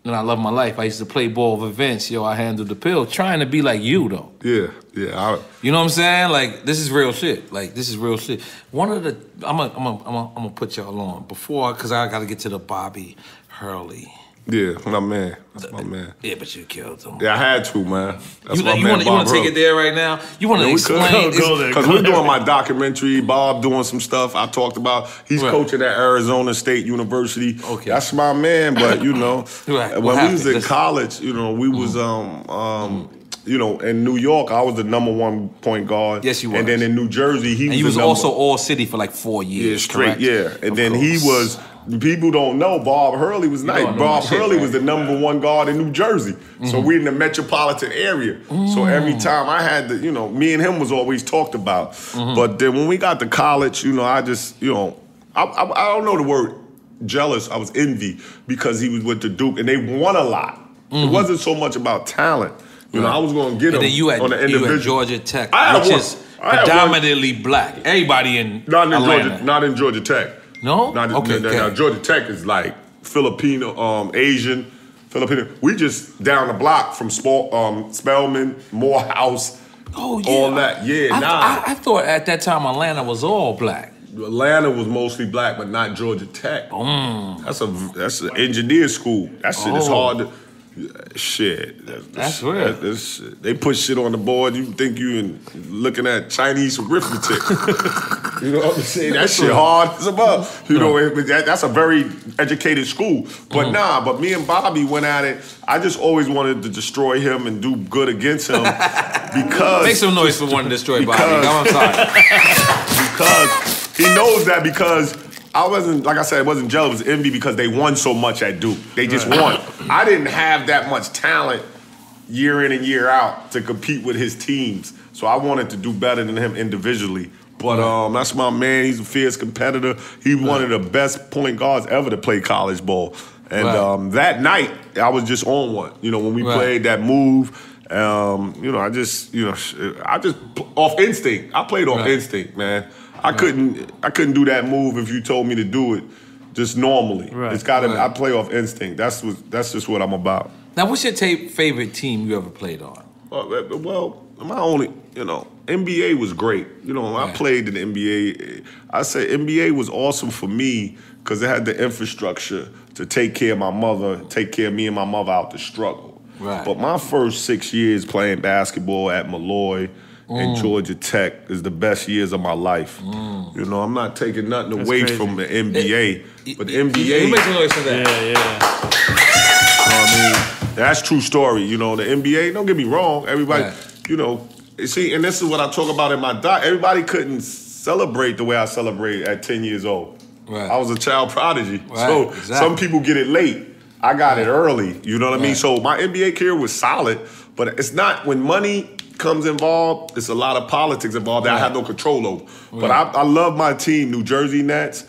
and I love my life. I used to play ball with Vince. Yo, I handled the pill. Trying to be like you, though. Yeah, yeah. I, you know what I'm saying? Like, this is real shit. Like, this is real shit. One of the... I'm going I'm I'm I'm to put y'all on. Before... Because I got to get to the Bobby Hurley... Yeah, my man. That's my man. Yeah, but you killed him. Yeah, I had to, man. That's you, my you man. Wanna, you want to take it there right now? You want to yeah, explain? Because we're doing my documentary. Bob doing some stuff I talked about. He's right. coaching at Arizona State University. Okay, that's my man. But you know, right. when happened? we was in That's... college, you know, we mm. was um um. Mm. You know, in New York, I was the number one point guard. Yes, you were. And then in New Jersey, he and was he was number... also All-City for like four years. Yeah, straight, correct? yeah. And of then course. he was, people don't know, Bob Hurley was nice. Bob Hurley shit, was the number one guard in New Jersey. Mm-hmm. So we in the metropolitan area. Mm-hmm. So every time I had to, you know, me and him was always talked about. Mm-hmm. But then when we got to college, you know, I just, you know, I, I, I don't know the word jealous. I was envy because he was with the Duke and they won a lot. Mm-hmm. It wasn't so much about talent. You know, I was going to get and him you had, on the individual. You had Georgia Tech, which one. is predominantly one. black. Everybody in not in Atlanta. Georgia, not in Georgia Tech. No, not in, okay, no, okay. Now Georgia Tech is like Filipino, um, Asian, Filipino. We just down the block from Spall, um, Spelman, Morehouse, oh, yeah. all that. Yeah, I, nah. I, I thought at that time Atlanta was all black. Atlanta was mostly black, but not Georgia Tech. Mm. That's a that's an engineer school. That shit oh. is hard to... Shit, that's, that's real. That, that's, they put shit on the board. You think you in, looking at Chinese arithmetic? You know what I'm saying? That shit hard as a mug. You know, it, that, that's a very educated school. But mm. nah, but me and Bobby went at it. I just always wanted to destroy him and do good against him because make some noise for wanting to destroy because, Bobby. No, I'm sorry. Because he knows that because. I wasn't, like I said, I wasn't jealous. It was envy because they won so much at Duke. They just right. won. I didn't have that much talent year in and year out to compete with his teams. So I wanted to do better than him individually. But um, that's my man. He's a fierce competitor. He's right. one of the best point guards ever to play college ball. And right. um, that night, I was just on one. You know, when we right. played that move, um, you know, I just, you know, I just, off instinct. I played off right. instinct, man. I couldn't, I couldn't do that move if you told me to do it, just normally. Right, it's got to. Right. I play off instinct. That's what. That's just what I'm about. Now, what's your tape, favorite team you ever played on? Uh, well, my only, you know, N B A was great. You know, right. I played in the N B A. I said N B A was awesome for me because it had the infrastructure to take care of my mother, take care of me and my mother out the struggle. Right. But my first six years playing basketball at Molloy. Mm. And Georgia Tech is the best years of my life. Mm. You know, I'm not taking nothing That's away crazy. from the N B A, it, but the it, N B A. You make some noise for that. Yeah, yeah. You know what I mean? That's true story. You know, the N B A. Don't get me wrong. Everybody, yeah. you know, see, and this is what I talk about in my doc. Everybody couldn't celebrate the way I celebrated at ten years old. Right. I was a child prodigy, right. so exactly. some people get it late. I got right. it early. You know what right. I mean? So my N B A career was solid, but it's not when money comes involved, it's a lot of politics involved that right. I have no control over. Right. But I, I love my team, New Jersey Nets,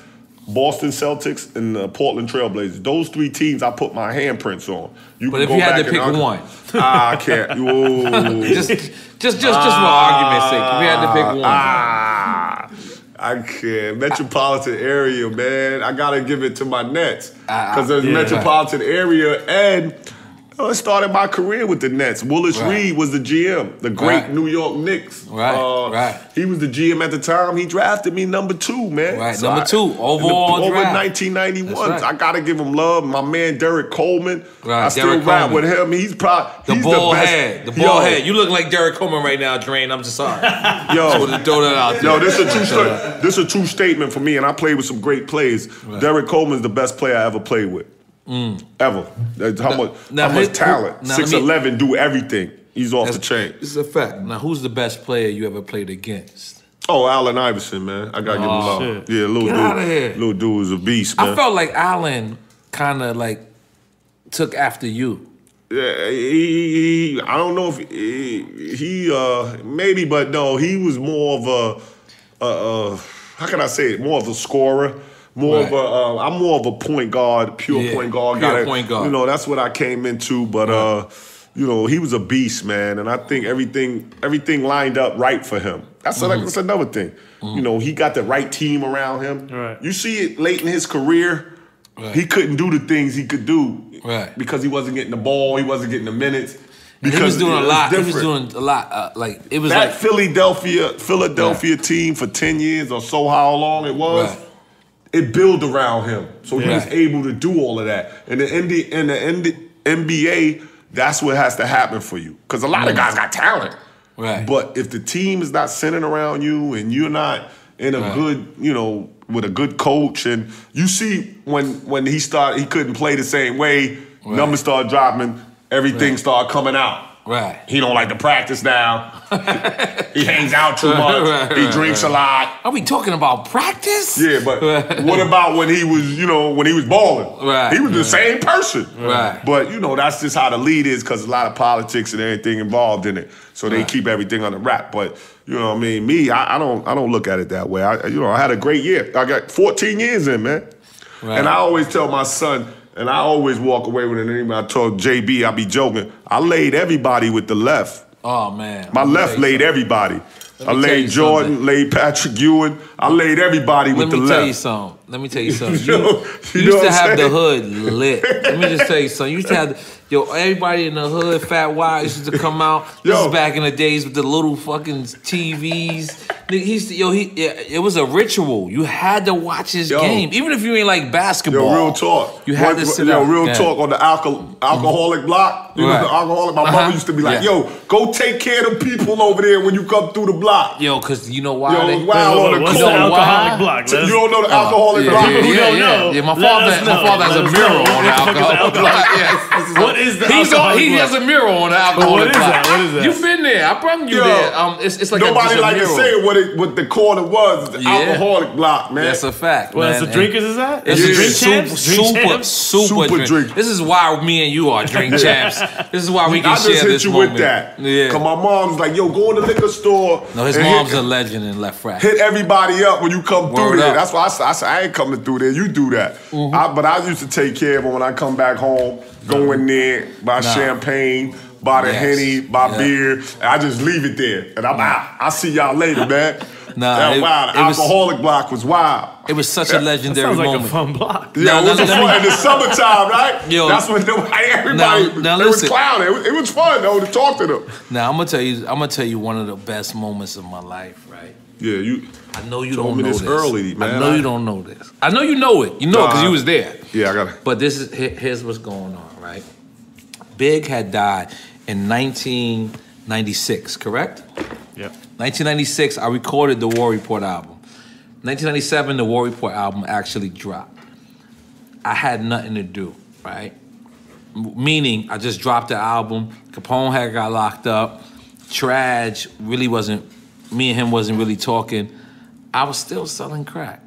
Boston Celtics, and the Portland Trailblazers. Those three teams I put my handprints on. You but if go you had to pick argue, one. I can't. just, just, just, just ah, for argument's sake, if you had to pick one. Ah, I can't. Metropolitan I, area, man. I got to give it to my Nets. Because there's yeah, metropolitan right. area and... I started my career with the Nets. Willis right. Reed was the G M, the great right. New York Knicks. Right, uh, right. He was the G M at the time. He drafted me number two, man. Right, so number I, two, overall the, draft. Over nineteen ninety-one. Right. I got to give him love. My man, Derek Coleman. Right, I still Derek rap Coleman. with him. He's probably the bald head. The bald head. You look like Derek Coleman right now, Drain. I'm just sorry. Yo, just throw that out there. Yo, this is a true st this a true statement for me, and I played with some great players. Right. Derek Coleman's the best player I ever played with. Mm. Ever. That's how now, much, now how much his, talent. six eleven, me... do everything. He's off That's, the chain. This is a fact. Now, who's the best player you ever played against? Oh, Allen Iverson, man. I got to oh, give him love. Yeah, little Get dude. Out of here. Little dude was a beast, man. I felt like Allen kind of like took after you. Yeah, he, he, I don't know if he, he uh, maybe, but no, he was more of a, a, a, how can I say it? More of a scorer. More right. of a, uh, I'm more of a point guard, pure yeah, point guard. Pure gotta, point guard. You know, that's what I came into. But right. uh, you know, he was a beast, man, and I think everything, everything lined up right for him. That's, mm-hmm. a, that's another thing. Mm-hmm. You know, he got the right team around him. Right. You see it late in his career, right. he couldn't do the things he could do right. because he wasn't getting the ball, he wasn't getting the minutes. Because he was doing a lot. He was doing a lot. Uh, like it was that like, Philadelphia, Philadelphia right. team for ten years or so, how long it was. Right. it built around him. So yeah. he's able to do all of that. And the N B A, and the N B A, that's what has to happen for you. Because a lot mm. of guys got talent. Right. But if the team is not centered around you and you're not in a right. good, you know, with a good coach, and you see when when he started, he couldn't play the same way. Right. Numbers started dropping. Everything right. started coming out. Right. He don't like to practice now. He hangs out too much. Right, right, he drinks right. a lot. Are we talking about practice? Yeah, but right. what about when he was, you know, when he was balling? Right. He was right. the same person. Right. But, you know, that's just how the lead is, because a lot of politics and everything involved in it. So they right. keep everything on the wrap. But, you know what I mean? Me, I, I don't I don't look at it that way. I, you know, I had a great year. I got fourteen years in, man. Right. And I always tell my son, and I always walk away with an name. I told J B, I be joking, I laid everybody with the left. Oh, man. My left laid everybody. I laid Jordan, laid Patrick Ewing. I laid everybody with the left. Let me tell you something. Let me tell you something. You, you, you used to have the hood lit. Let me just tell you something. You used to have, the, yo, everybody in the hood, Fat Wise used to come out. This yo. is back in the days with the little fucking T Vs. He's, yo, he, it was a ritual. You had to watch his yo. game. Even if you ain't like basketball. Yo, real talk. You had what, to sit Yo, out. real yeah. talk on the alco alcoholic mm-hmm. block. You right. know, the alcoholic. My uh-huh. mother used to be like, yeah. yo, go take care of the people over there when you come through the block. Yo, because you know why? Yo, they, wild on the what's the alcoholic block? You don't know the alcoholic Yeah, yeah, yeah, yeah, don't know. yeah, my father, my father has a mural on the alcohol block. Yes. What is the He's on, He has a mural on the alcohol block. What is that? What is that? You've been there. I brought you Yo, there. Um, it's, it's like nobody a, like to say what it, what the corner was. It's the yeah. alcoholic block, man. That's a fact. Well, man. It's the drinkers, is that? It's yeah. the drink champs. Super, champs? super, super, super drink. drink. This is why me and you are drink champs. This is why we can share this moment. I just hit you with that. Yeah. Cause my mom's like, "Yo, go in the liquor store." No, his mom's a legend in LeFrak. Hit everybody up when you come through there. That's why I said I ain't coming through there. You do that. Mm-hmm. I, but I used to take care of it when I come back home, go in there, buy nah. champagne, buy the yes. Henny, buy yeah. beer, and I just leave it there. And I'm out. I'll see y'all later, man. Nah, that it, wild. The alcoholic was, block was wild. It was such a legendary that sounds like moment. Like a fun block. Yeah, now, it was now, fun. Me, in the summertime, right? Yo, that's when everybody, everybody now, now it was clowning. It was, it was fun though to talk to them. Now I'm gonna tell you, I'm gonna tell you one of the best moments of my life, right? Yeah, you. I know you don't know this. Early, man. I know you don't know this. I know you know it. You know it because you was there. Yeah, I got it. But this is here's what's going on, right? Big had died in nineteen ninety-six, correct? Yep. nineteen ninety-six, I recorded the War Report album. nineteen ninety-seven, the War Report album actually dropped. I had nothing to do, right? Meaning, I just dropped the album. Capone had got locked up. Traj really wasn't. Me and him wasn't really talking. I was still selling crack.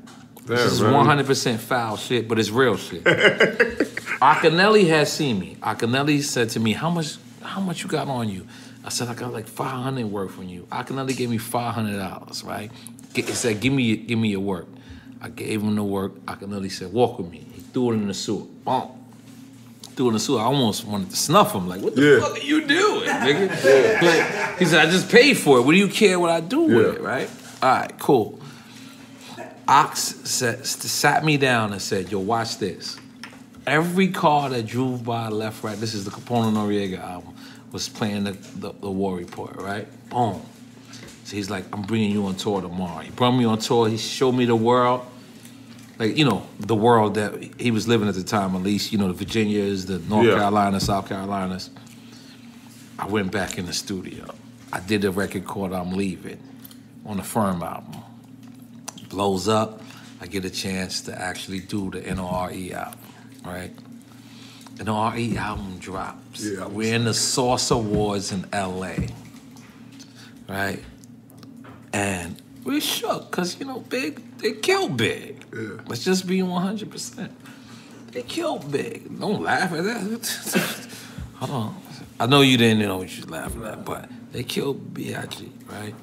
This is one hundred percent foul shit, but it's real shit. Akinelli had seen me. Akinelli said to me, how much how much you got on you? I said, I got like five hundred worth on you. Akinelli gave me five hundred dollars, right? He said, give me, give me your work. I gave him the work. Akinelli said, walk with me. He threw it in the sewer. Bonk. Doing the suit, I almost wanted to snuff him. Like, what the yeah. fuck are you doing, nigga? Yeah. Like, he said, I just paid for it. What do you care what I do yeah. with it, right? All right, cool. Ox sat, sat me down and said, yo, watch this. Every car that drove by left, right, this is the Capone Noriega album, was playing the, the, the War Report, right? Boom. So he's like, I'm bringing you on tour tomorrow. He brought me on tour. He showed me the world. Like, you know, the world that he was living at the time, at least, you know, the Virginias, the North yeah. Carolinas, South Carolinas. I went back in the studio. I did a record called I'm Leaving on the Firm album. Blows up. I get a chance to actually do the N O R E album, right? N O R E album drops. Yeah, we're in the Source Awards in L A, right? And we're shook, because, you know, Big, they killed Big. Yeah. Let's just be one hundred percent. They killed Big. Don't laugh at that. Hold on. I know you didn't know you should laugh at that, but they killed B I G, right?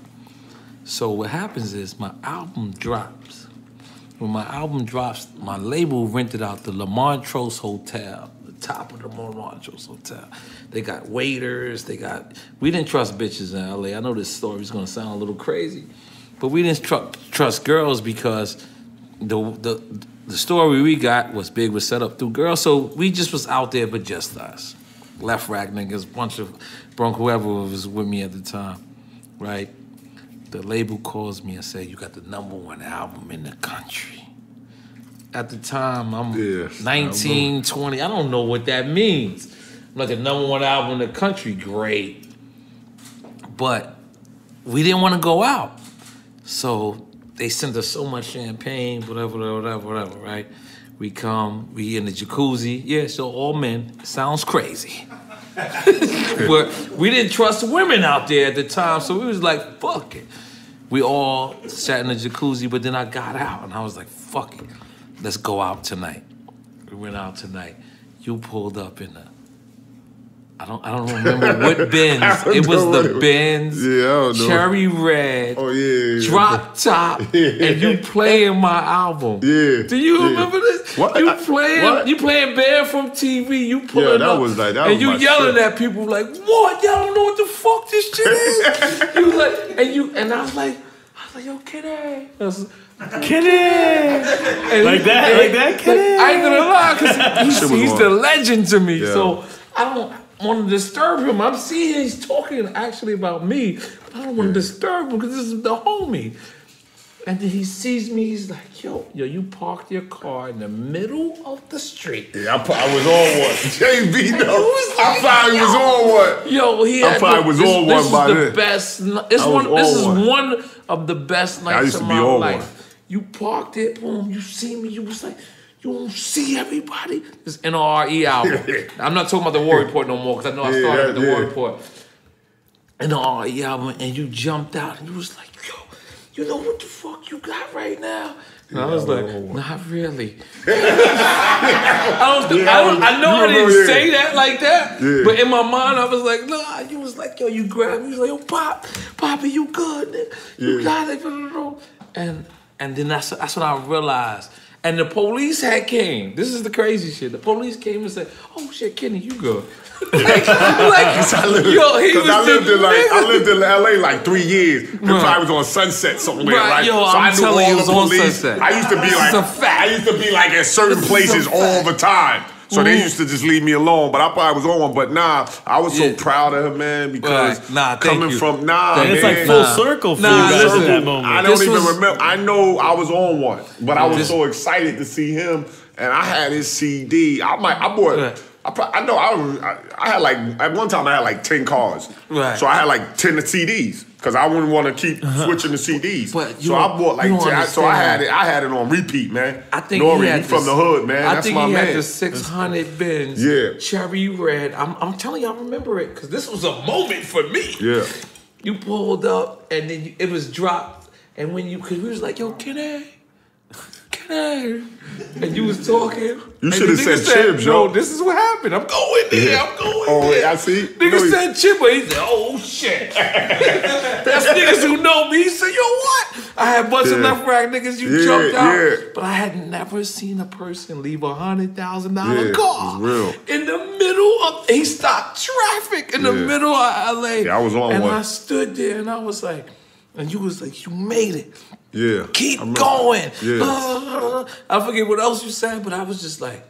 So what happens is my album drops. When my album drops, my label rented out the LeMontrose Hotel, the top of the LeMontrose Hotel. They got waiters. They got... We didn't trust bitches in L A. I know this story's going to sound a little crazy, but we didn't tr trust girls because the, the the story we got was Big was set up through girls. So we just was out there, but just us. LeFrak niggas, bunch of Bronco, whoever was with me at the time, right? The label calls me and said, you got the number one album in the country. at the time. I'm yes, nineteen, I twenty. I don't know what that means. I'm like the number one album in the country. Great. But we didn't want to go out. So they sent us so much champagne, whatever, whatever, whatever, right? We come, we in the jacuzzi. Yeah, so all men. Sounds crazy. But we didn't trust women out there at the time, so we was like, fuck it. We all sat in the jacuzzi, but then I got out, and I was like, fuck it. Let's go out tonight. We went out tonight. You pulled up in the... I don't, I don't remember what Benz. It was the Benz, yeah, cherry red, oh, yeah, yeah, drop top, yeah. And you playing my album. Yeah. Do you yeah. remember this? What? You playing, what? You playing band from T V. You pulling yeah, that up, was like, that and was you yelling shit. At people like, "What? Y'all don't know what the fuck this shit is." You like, and you, and I was like, I was like, "Yo, Kenny." I was, Kenny, and like that, and, like that, Kenny. Like, I ain't gonna lie, cause he's, he's the legend to me. Yeah. So I don't. want to disturb him. I'm seeing he's talking actually about me, but I don't want to disturb him because this is the homie. And then he sees me, he's like, yo, yo, you parked your car in the middle of the street. Yeah, I, I was on one. J B, though. Was I probably yo, was on one. Yo, he had I probably no, was this, on this one by the then. Best, this one, this is one. one of the best nights of my life. One. You parked it, boom, you see me, you was like, you won't see everybody. This N O R E album. I'm not talking about the War Report no more because I know I started yeah, with the yeah. War Report. N O R E album, and you jumped out and you was like, yo, you know what the fuck you got right now? And I was like, not really. I, don't think, yeah, I, don't, I know I didn't know, say yeah. that like that, yeah. but in my mind, I was like, nah, you was like, yo, you grabbed me. You was like, yo, Pop, Poppy, you good. You yeah. got it. And, and then that's, that's when I realized. And the police had came. This is the crazy shit. The police came and said, "Oh shit, Kenny, you good?" like, like I lived, yo, he was. I lived, the, in like, I lived in L A like three years. Right. I was on Sunset somewhere, right? Like, yo, so I'm I knew all you, the police. Sunset. I used to be like, I used to be like at certain this places all the time. So mm-hmm. they used to just leave me alone, but I probably was on one. But nah, I was yeah. so proud of her, man, because right. nah, coming you. from nah, man, it's like full nah. circle for nah, you guys listen, at that moment. I don't this even was... remember. I know I was on one, but I was this... so excited to see him, and I had his C D. I might, I bought. Right. I, probably, I know I, I had like at one time I had like ten cars, right. so I had like ten C Ds because I wouldn't want to keep uh-huh. switching the C Ds. But you so I bought like ten, I, so I had it. I had it on repeat, man. I think Nori, he had he from this, the hood, man. I That's think my he man. Had the six hundred Benz, yeah, cherry red. I'm, I'm telling you, I remember it because this was a moment for me. Yeah, you pulled up and then you, it was dropped, and when you because we was like, yo, Kenny. And you was talking. You should have said, said Chip, yo. This is what happened. I'm going there. Yeah. I'm going oh, there. Oh, I see. Nigga no, said Chip, but he said, oh, shit. That's niggas who know me. He said, yo, what? I had a bunch yeah. of LeFrak niggas. You yeah, jumped out. Yeah. But I had never seen a person leave a one hundred thousand dollar yeah, car real. in the middle of, he stopped traffic in yeah. the middle of L A. Yeah, I was on and one. And I stood there and I was like, and you was like, you made it. Yeah. Keep I'm going. Yeah. Uh, I forget what else you said, but I was just like,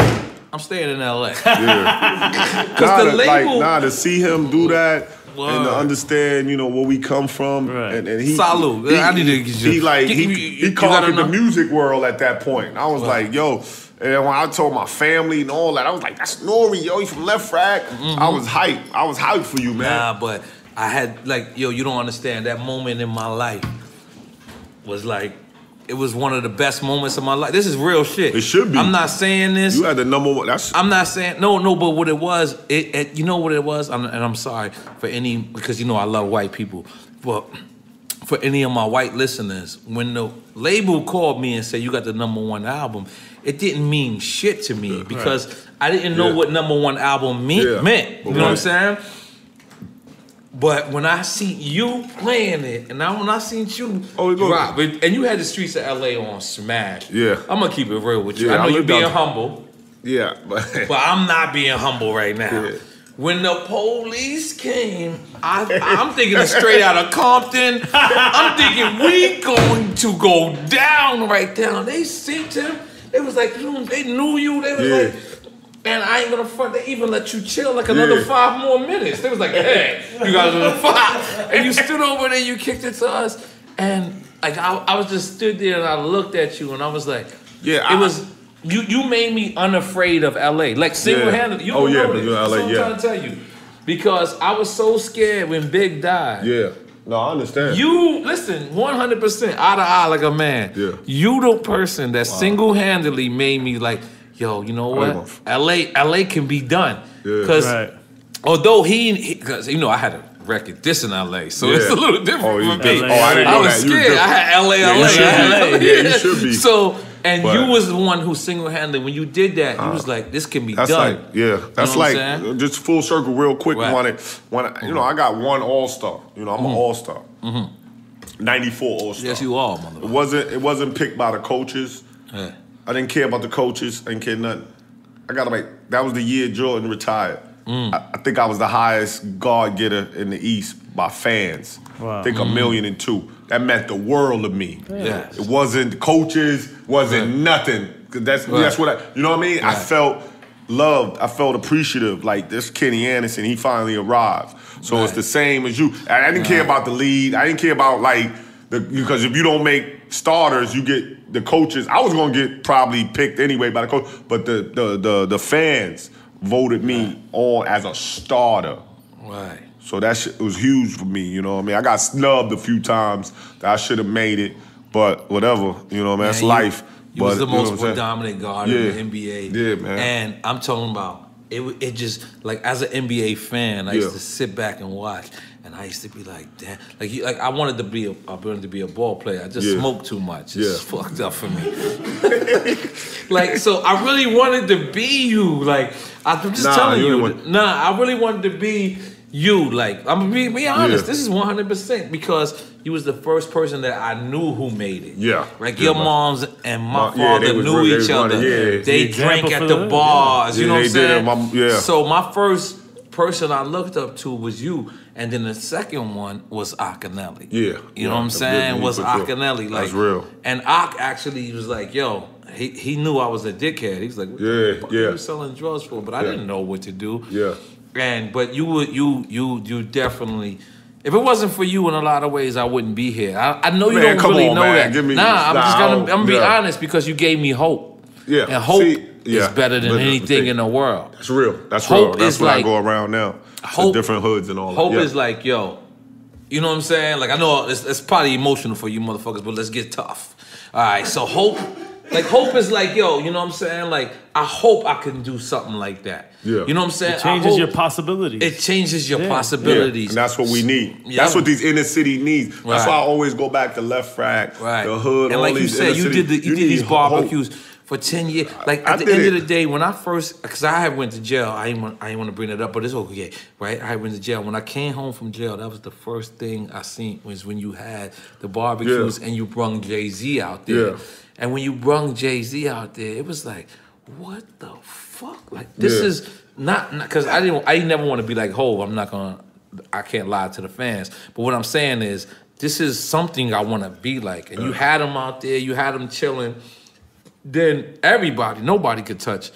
I'm staying in L A. Yeah. Because nah, the to, label. Like, nah, to see him do that Whoa. and to understand, you know, where we come from. Right. And, and he. Salud. He, I need to get you. He, like, get, he, you, you, he conquered the music world at that point. I was wow. like, yo. And when I told my family and all that, I was like, that's Nori, yo. He from LeFrak. Mm-hmm. I was hyped. I was hyped for you, man. Nah, but I had, like, yo, you don't understand that moment in my life. Was like, it was one of the best moments of my life. This is real shit. It should be. I'm not saying this. You had the number one. That's... I'm not saying, no, no, but what it was, it, it you know what it was? I'm, and I'm sorry for any, because you know I love white people, but for any of my white listeners, when the label called me and said, you got the number one album, it didn't mean shit to me yeah, because right. I didn't know yeah. what number one album mean, yeah. meant. You right. know what I'm saying? But when I see you playing it, and I, when I seen you oh, drop it, and you had the streets of L A on smash. Yeah. I'm going to keep it real with you. Yeah, I know I you're being down. humble. Yeah. But, but I'm not being humble right now. Yeah. When the police came, I, I'm thinking it's straight out of Compton. I'm thinking we going to go down right now. They seen him. They was like, they knew you. They was yeah. like... And I ain't gonna front, they even let you chill like another yeah. five more minutes. They was like, hey, you guys are five. And you stood over there, you kicked it to us. And like I, I was just stood there and I looked at you and I was like, Yeah, it I, was. You you made me unafraid of L A. Like single handedly. Yeah. You oh yeah, know you're L A. That's what yeah. I'm trying to tell you, because I was so scared when Big died. Yeah. No, I understand. You listen, one hundred percent eye to eye like a man. Yeah. You the person that wow. single handedly made me like, yo, you know what? L A L A can be done. Yeah. Cause right. although he, he cause you know I had a record this in L A, so yeah. it's a little different. Oh, you did. Oh, I didn't know I was that. scared. I had L A yeah, L A. You yeah, you should be. So And but, you was the one who single-handedly, when you did that, you uh, was like, this can be that's done. Like, yeah, that's you know like, just full circle real quick. Right. When I, when I, mm-hmm. You know, I got one all-star. You know, I'm mm-hmm. an all-star. Mm-hmm. ninety-four all-star. Yes, you are, motherfucker. It wasn't, it wasn't picked by the coaches. Yeah. I didn't care about the coaches. I didn't care nothing. I got like, that was the year Jordan retired. Mm. I, I think I was the highest guard getter in the East by fans. Wow. I think mm-hmm. a million and two. That meant the world to me. Yes. It wasn't coaches, wasn't right. nothing. That's right. that's what I, you know what I mean? Right. I felt loved. I felt appreciative. Like this Kenny Anderson, he finally arrived. So right. it's the same as you. I didn't right. care about the lead. I didn't care about like, the because if you don't make starters, you get the coaches. I was gonna get probably picked anyway by the coach, but the the the, the fans voted me right. on as a starter. Right. So that shit was huge for me, you know what I mean? I got snubbed a few times that I should have made it, but whatever, you know what I mean? That's man, life. You, you but, was the most predominant guard yeah. in the N B A. Yeah, man. And I'm talking about, it It just, like as an N B A fan, I yeah. used to sit back and watch, and I used to be like, damn. Like, you, like I wanted to be a, I wanted to be a ball player. I just yeah. smoked too much. It's yeah. fucked up for me. Like, so I really wanted to be you. Like, I'm just nah, telling you, you nah, I really wanted to be... You, like, I'm gonna be honest, yeah. this is one hundred percent because you was the first person that I knew who made it. Yeah. Like, yeah, your moms and my, my father yeah, knew was, each they other. Running, yeah. They the drank at the them. bars, yeah. you know yeah, what I'm saying? Did, my, yeah. So my first person I looked up to was you, and then the second one was Akinelli. Yeah. You yeah, know what I'm saying? Was Akinelli. Like, that's real. And Ak actually was like, yo, he, he knew I was a dickhead. He was like, what yeah, the fuck yeah. are you selling drugs for? But I yeah. didn't know what to do. Yeah. And but you would you you you definitely, if it wasn't for you in a lot of ways I wouldn't be here. I, I know you man, don't really on, know man. that. Give me nah, I'm just gonna I'm gonna be yeah. honest because you gave me hope. Yeah, and hope See, yeah. is better than but, anything see, in the world. That's real. That's hope real. That's what like, I go around now. Hope, the different hoods and all. That. Hope yeah. is like yo, you know what I'm saying? Like I know it's, it's probably emotional for you motherfuckers, but let's get tough. All right, so hope. Like, hope is like, yo, you know what I'm saying? Like, I hope I can do something like that. Yeah. You know what I'm saying? It changes your possibilities. It changes your yeah. possibilities. Yeah. And that's what we need. Yeah. That's what these inner city needs. Right. That's why I always go back to LeFrak, right. the hood, and all like these you said, you did, the, you, you did these barbecues hope. for ten years. Like, at I the end it. of the day, when I first, because I had went to jail. I didn't want, I didn't want to bring it up, but it's okay, right? I went to jail. When I came home from jail, that was the first thing I seen was when you had the barbecues yeah. and you brung Jay-Z out there. Yeah. And when you brung Jay-Z out there, it was like, what the fuck? Like, this yeah. is not, because I didn't, I never want to be like, ho, I'm not going to, I can't lie to the fans. But what I'm saying is, this is something I want to be like. And yeah. you had them out there, you had them chilling. Then everybody, nobody could touch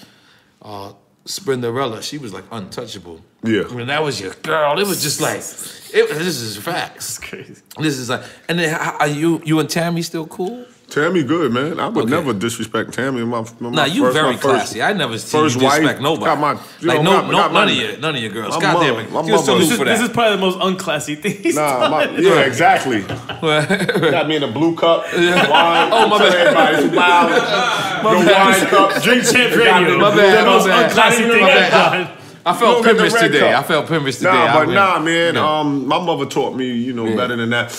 uh, Spinderella. She was like untouchable. Yeah. I mean, that was your girl. It was just like, it, this is facts. It's crazy. This is like, and then are you, you and Tammy still cool? Tammy good, man. I would okay. never disrespect Tammy. My, my nah, you first, very my classy. First, I never see first you disrespect wife, nobody. Got my, you like, know, no, got, no, got none, my, of your, none of your girls. My God mama, damn it. My you still for that. This is probably the most unclassy thing he's Nah, my, yeah, exactly. Got me in a blue cup. Wine. Oh, my bad. Everybody's wild. Your wine cup. Drink Champs Radio. My bad. The most unclassy thing I've done. I felt pimpish today. Cup. I felt pimpish today. Nah, but nah, man. My mother taught me, you know, better than that.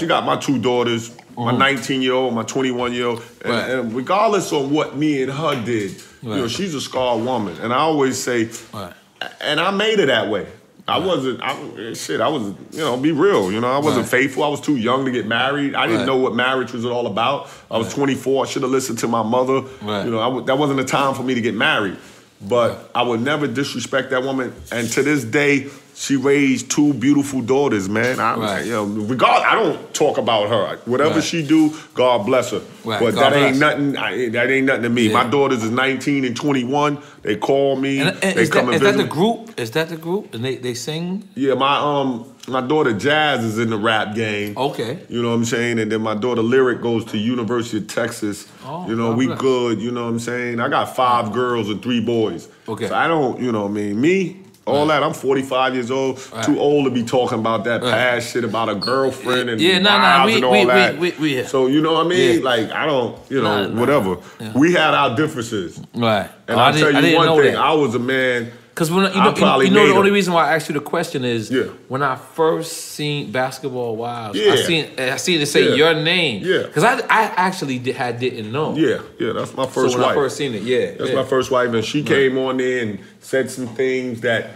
She got my two daughters. My nineteen-year-old, my twenty-one-year-old. And, right. and regardless of what me and her did, right. you know, she's a scarred woman. And I always say, right. and I made her that way. I right. wasn't, I, shit, I was, you know, be real. You know, I wasn't right. faithful. I was too young to get married. I didn't right. know what marriage was all about. I was right. twenty-four. I should have listened to my mother. Right. You know, I w that wasn't a time for me to get married. But right. I would never disrespect that woman. And to this day, She raised two beautiful daughters, man. I was right. like, yo, regard, I don't talk about her. Whatever right. she do, God bless her. Right. But God that ain't nothing. I, that ain't nothing to me. Yeah. My daughters is nineteen and twenty-one. They call me. And, and they is come that, and visit. Is that the group? Is that the group? And they, they sing? Yeah, my um my daughter Jazz is in the rap game. Okay. You know what I'm saying? And then my daughter Lyric goes to University of Texas. Oh, you know, God we bless. Good. You know what I'm saying? I got five girls and three boys. Okay. So I don't. You know what I mean? Me. All right. that. I'm forty-five years old. Right. Too old to be talking about that right. past shit about a girlfriend and yeah, nah, nah, we, and all we, that. We, we, we, yeah. So you know what I mean? Yeah. Like I don't, you know, nah, whatever. Nah, nah. Yeah. We had our differences, right? And oh, I'll I tell you one thing: that. I was a man. Because when you know, you, you know the only reason why I asked you the question is yeah. when I first seen Basketball Wives, yeah. I seen I seen it say yeah. your name. Yeah. Because I I actually did, I didn't know. Yeah, yeah, that's my first so when wife. When I first seen it, yeah. That's yeah. my first wife, and she right. came on there and said some things that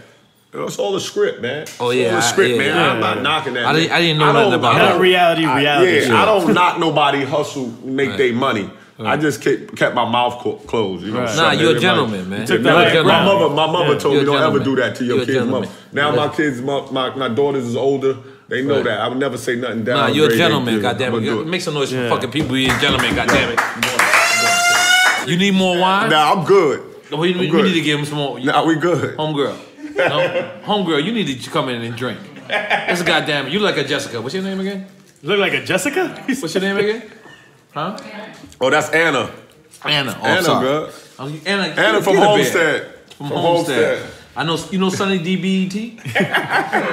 you know, it's all a script, man. Oh yeah, it's all a script, I, yeah, man. Yeah, I'm yeah, not yeah. knocking that. I didn't, I didn't know I nothing about that. Reality, I, reality. Yeah, sure. I don't knock nobody hustle, make right. their money. Right. I just kept, kept my mouth co- closed. You know, right. Nah, you're a gentleman, man. Took that like, my mother, my mother yeah, told me, don't ever do that to your you're kid's mother. Now yeah. my kids, my, my, my daughters is older. They know right. that. I would never say nothing down. Nah, you're a gentleman, goddammit. Make some noise yeah. for fucking people. You're a gentleman, goddammit. You need more wine? Nah, I'm good. We, we, I'm good. We need to give him some more. Nah, we good. Homegirl. No? Homegirl, you need to come in and drink. That's a goddamn it. You look like a Jessica. What's your name again? You look like a Jessica? What's your name again? Huh? Oh, that's Anna. Anna. Oh, Anna, bro. Anna, Anna, Anna from Homestead. From, from Homestead. Homestead. I know. You know Sonny D B E T?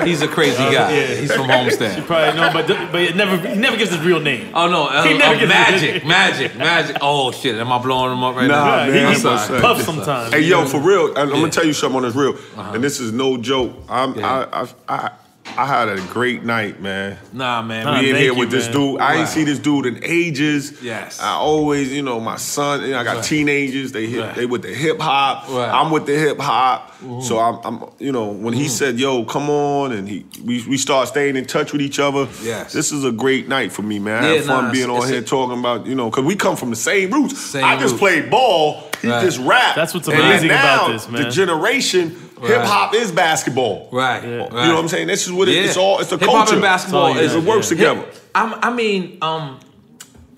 He's a crazy guy. Yeah, he's from Homestead. You probably know, but but it never he never gives his real name. Oh no, uh, he never uh, gives magic, his magic, magic. Oh shit, am I blowing him up right nah, now? Nah, man, he so puffs sometimes. Hey yo, for real, I'm yeah. gonna tell you something on this real, uh-huh. and this is no joke. I'm yeah. I. I, I I had a great night, man. Nah, man. Nah, we in here with you, this man. dude. I wow. ain't see this dude in ages. Yes. I always, you know, my son. You know, I got right. teenagers. They hit, right. they with the hip hop. Right. I'm with the hip hop. Mm-hmm. So I'm, I'm, you know, when he mm-hmm. said, "Yo, come on," and he, we, we start staying in touch with each other. Yes. This is a great night for me, man. I yeah, had fun nah, being on here a, talking about, you know, because we come from the same roots. Same I just roots. played ball. He right. just rapped. That's what's amazing and now, about this, man. The generation. Right. Hip hop is basketball, right? Yeah. You know what I'm saying? This is what it, yeah. it's all. It's a hip-hop culture. Hip hop and basketball is it works yeah. together. Hip, I'm, I mean, um,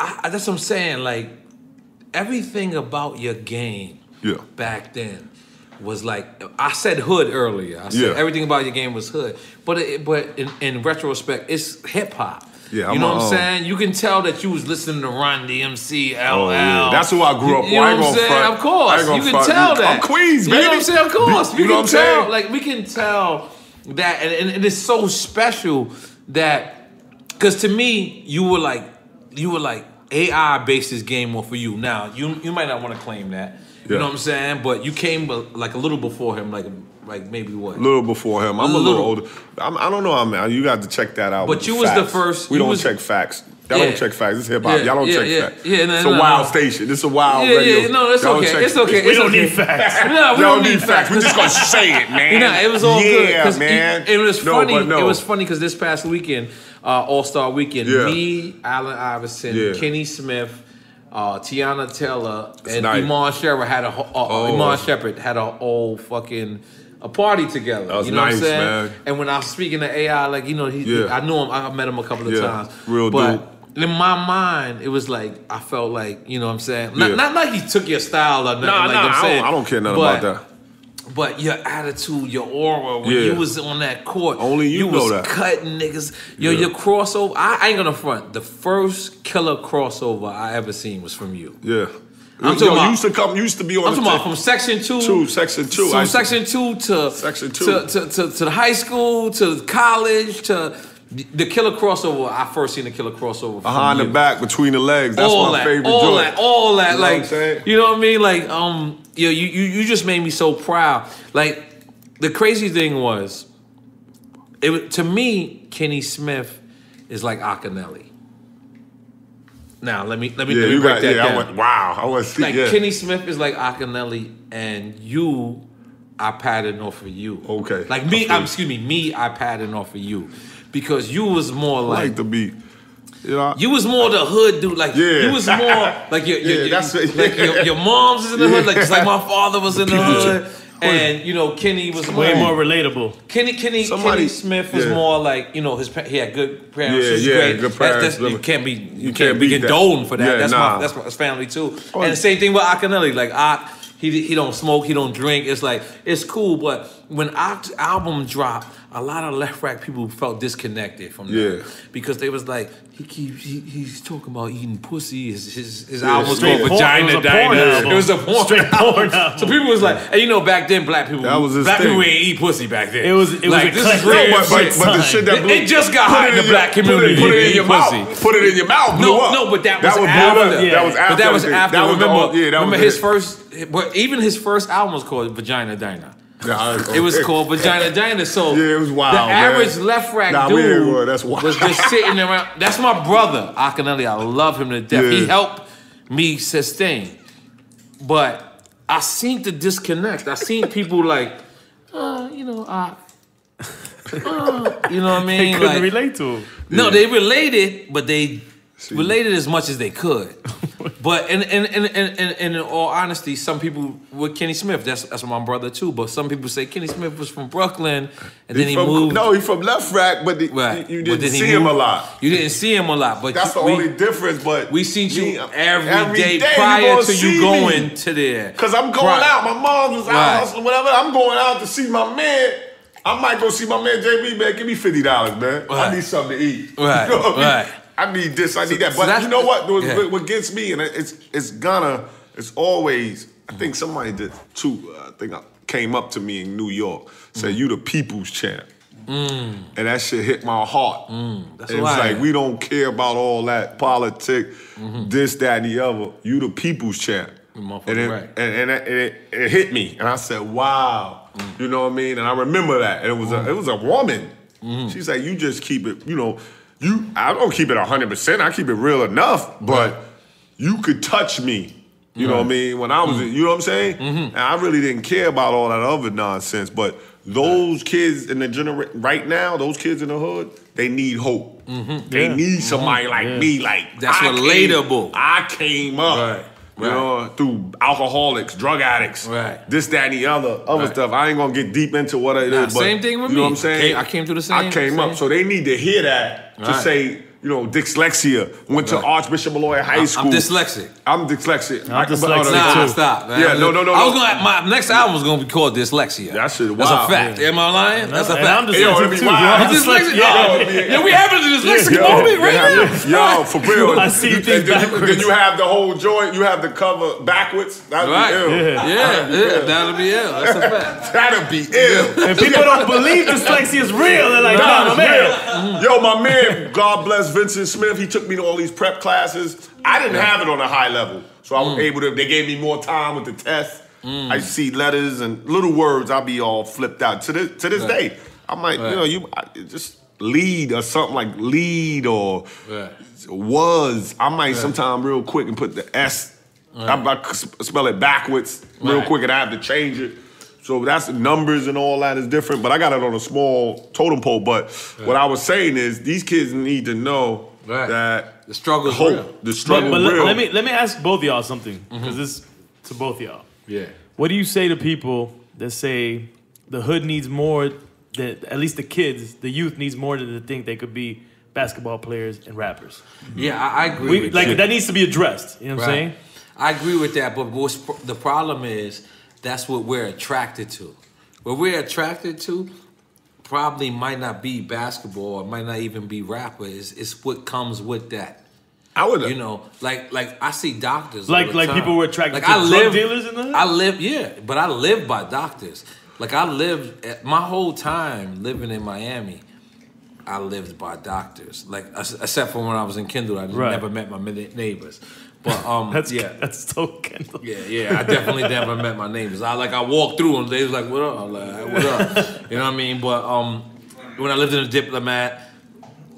I, that's what I'm saying. Like everything about your game, yeah. back then was like I said hood earlier. I said yeah. everything about your game was hood, but it, but in, in retrospect, it's hip hop. Yeah, you I'm know a, what I'm saying? You can tell that you was listening to Run D M C, L L. Oh, yeah. That's who I grew up with. You, you know I ain't what I'm saying? Front. Of course. You can front. tell that. I'm Queens, baby. You know what I'm saying? Of course. You, you, you know can what I'm tell. Saying? Like, we can tell that. And, and, and it's so special that, because to me, you were like, you were like, A I based this game off of you. Now, you you might not want to claim that. You yeah. know what I'm saying? But you came like a little before him, like like maybe what? A little before him. I'm a little, little older. I'm, I don't know, I mean, you got to check that out. But you was facts. the first. We don't was, check facts. Y'all yeah. don't check facts. It's hip hop. Yeah, y'all don't yeah, check yeah. facts. Yeah, no, it's no, a wild no. station. It's a wild yeah, radio. Yeah, no, it's y'all okay. It's okay. It's we don't okay. need facts. No, we don't need facts. We just gonna say it, man. Nah, it was all yeah, good. man. It, it was no, funny. No. It was funny because this past weekend, uh, All Star Weekend, yeah. me, Allen Iverson, yeah. Kenny Smith. Uh, Tiana Taylor it's and nice. Iman Shepherd had a uh, oh. Iman Shepherd had a whole fucking a party together. That was you know nice, what I'm saying? Man. And when I was speaking to A I, like you know, he, yeah. I knew him. I met him a couple of yeah. times. Real but dude. In my mind, it was like I felt like you know what I'm saying. Not, yeah. not like he took your style or nothing. Nah, like nah, I'm saying, I don't, I don't care nothing but, about that. But your attitude, your aura, when yeah. you was on that court, only you, you know was that. cutting niggas. Your yeah. your crossover, I, I ain't gonna front. The first killer crossover I ever seen was from you. Yeah, I'm talking Yo, about, you used to come, you used to be on. I'm the talking about from section two, two section two, from I, section two to section two to to, to, to the high school to college to. The killer crossover, I first seen the killer crossover from behind you. The back, between the legs. That's all my that, favorite all joint. That, all that, you know like, what you know what I mean? Like, um, you, know, you you you just made me so proud. Like, the crazy thing was, it to me, Kenny Smith is like Akinelli. Now let me let me, yeah, let me you break got, that yeah, down. I went, wow, I was like yeah. Kenny Smith is like Akinelli, and you, I patterned off of you. Okay, like me, I'm, excuse me, me, I patterned off of you. Because you was more like, like the beat, you know. You was more the hood dude, like yeah. you was more like your your, yeah, your, that's, like yeah. your, your moms is in the hood, like just like my father was in the hood, And you know, Kenny was way more, more relatable. Kenny, Kenny, Somebody, Kenny Smith was yeah. more like, you know, his he had good parents. Yeah, yeah, great. good parents. That's, that's, you can't be you, you can't, can't be condoned that. for that. Yeah, that's nah. my that's my family too. Oh, and the same thing with Akinelli. Like Ak, he he don't smoke, he don't drink. It's like it's cool, but when Ak's album dropped, a lot of LeFrak people felt disconnected from yeah. that because they was like he keeps he, he's talking about eating pussy. His his, his yeah, album was called Vagina Diner. It was a porn straight album. Porn album. So people was like, and you know, back then black people that was black thing. people didn't eat pussy back then. It was it like, was this real but, but, but the shit that blew, it, it just got hot in the your, black community. Put it in your pussy. mouth. Put it in your mouth. Blew no, up. no, but that, that was after. That was after. But that was after. Remember, remember his first. But even his first album was called Vagina Diner. Nah, was it was it. called Vagina Diner. So yeah, it was wild. The average LeFrak nah, dude we that's was just sitting around. That's my brother, Akinelli. I love him to death. Yeah. He helped me sustain. But I seen the disconnect. I seen people like, uh, you know, I, uh, you know what I mean? They couldn't like, relate to him. No, yeah. they related, but they See. related as much as they could. But in, in, in, in, in, in all honesty, some people with Kenny Smith, that's that's my brother too, but some people say Kenny Smith was from Brooklyn and he then he from, moved. No, he's from LeFrak, but the, right. you didn't but see him a lot. You didn't see him a lot. But that's you, the only we, difference, but... We seen you yeah, every, every day, day prior to you going me. to there. Because I'm going right. out. My mom was out, right. whatever. I'm going out to see my man. I might go see my man, J B, man. Give me fifty dollars, man. Right. I need something to eat. Right, you know what right. I mean? I need this, I need that. But so you know what? What, yeah. what gets me, and it's it's gonna, it's always, I think somebody did too, I think I came up to me in New York, said, mm. you the people's champ. Mm. And that shit hit my heart. Mm. That's it was like, we don't care about all that politics, mm-hmm. this, that, and the other. You the people's champ. And it, right. and, and it, it hit me. And I said, wow. Mm. You know what I mean? And I remember that. And it was, mm. a, it was a woman. Mm. She's like, you just keep it, you know, You, I don't keep it one hundred percent. I keep it real enough, but right. you could touch me. You mm. know what I mean? When I was, mm. you know what I'm saying? Mm-hmm. And I really didn't care about all that other nonsense, but those right. kids in the gener- right now, those kids in the hood, they need hope. Mm-hmm. They yeah. need somebody mm-hmm. like yeah. me, like that's I relatable. Came, I came up, right. you right. know, through alcoholics, drug addicts, right. this, that, and the other, other right. stuff. I ain't gonna get deep into what it nah, is, but same thing with you me. know what I'm saying? I came through the same. I came same. up, so they need to hear that. To right. say, you know, dyslexia, went right. to Archbishop Molloy High School. I'm dyslexic. I'm dyslexic. I'm dyslexic. Nah, stop. Man. Yeah, no, no, no. I was no. gonna my next album was gonna be called Dyslexia. That shit. Wow. That's a fact. Yeah. Am I lying? No, That's a fact. I'm dyslexic too. I'm dyslexic. Yeah, we having a dyslexic yo, moment yo, right yo, now. Yo, for real. I see things backwards. Then you have the whole joint. You have the cover backwards. That'd be right. ill. Yeah, yeah. That'll be ill. That's a fact. That'll be ill. And people don't believe dyslexia is real. They're like, nah, man. Yo, my man. God bless Vincent Smith. He took me to all these prep classes. I didn't yeah. have it on a high level. So I was mm. able to, they gave me more time with the test. Mm. I see letters and little words. I'll be all flipped out. To this, to this right. day, I might, right. you know, you I, just lead or something like lead or right. was. I might right. sometime real quick and put the S. Right. I, I spell it backwards real right. quick and I have to change it. So that's numbers and all that is different, but I got it on a small totem pole. But right. what I was saying is these kids need to know right. that the struggle is real. The struggle but, but is real. Let me, let me ask both of y'all something, because mm-hmm. this to both of y'all. Yeah. What do you say to people that say the hood needs more, that at least the kids, the youth needs more than they think they could be basketball players and rappers? Mm-hmm. Yeah, I, I agree we, with Like you. That needs to be addressed, you know what right. I'm saying? I agree with that, but what's, the problem is that's what we're attracted to. What we're attracted to probably might not be basketball, or might not even be rapper. It's, it's what comes with that. I would, you know, like like I see doctors like all the like time. People were attracted like to I drug live, dealers in the hood? I live, yeah, but I live by doctors. Like I lived at, my whole time living in Miami. I lived by doctors, like except for when I was in Kendall, I right. never met my neighbors. But um, that's, yeah, that's so Kendall. Yeah, yeah, I definitely never met my neighbors. I like I walked through them. They was like, "What up?" I'm like, "What up?" You know what I mean? But um, when I lived in a diplomat,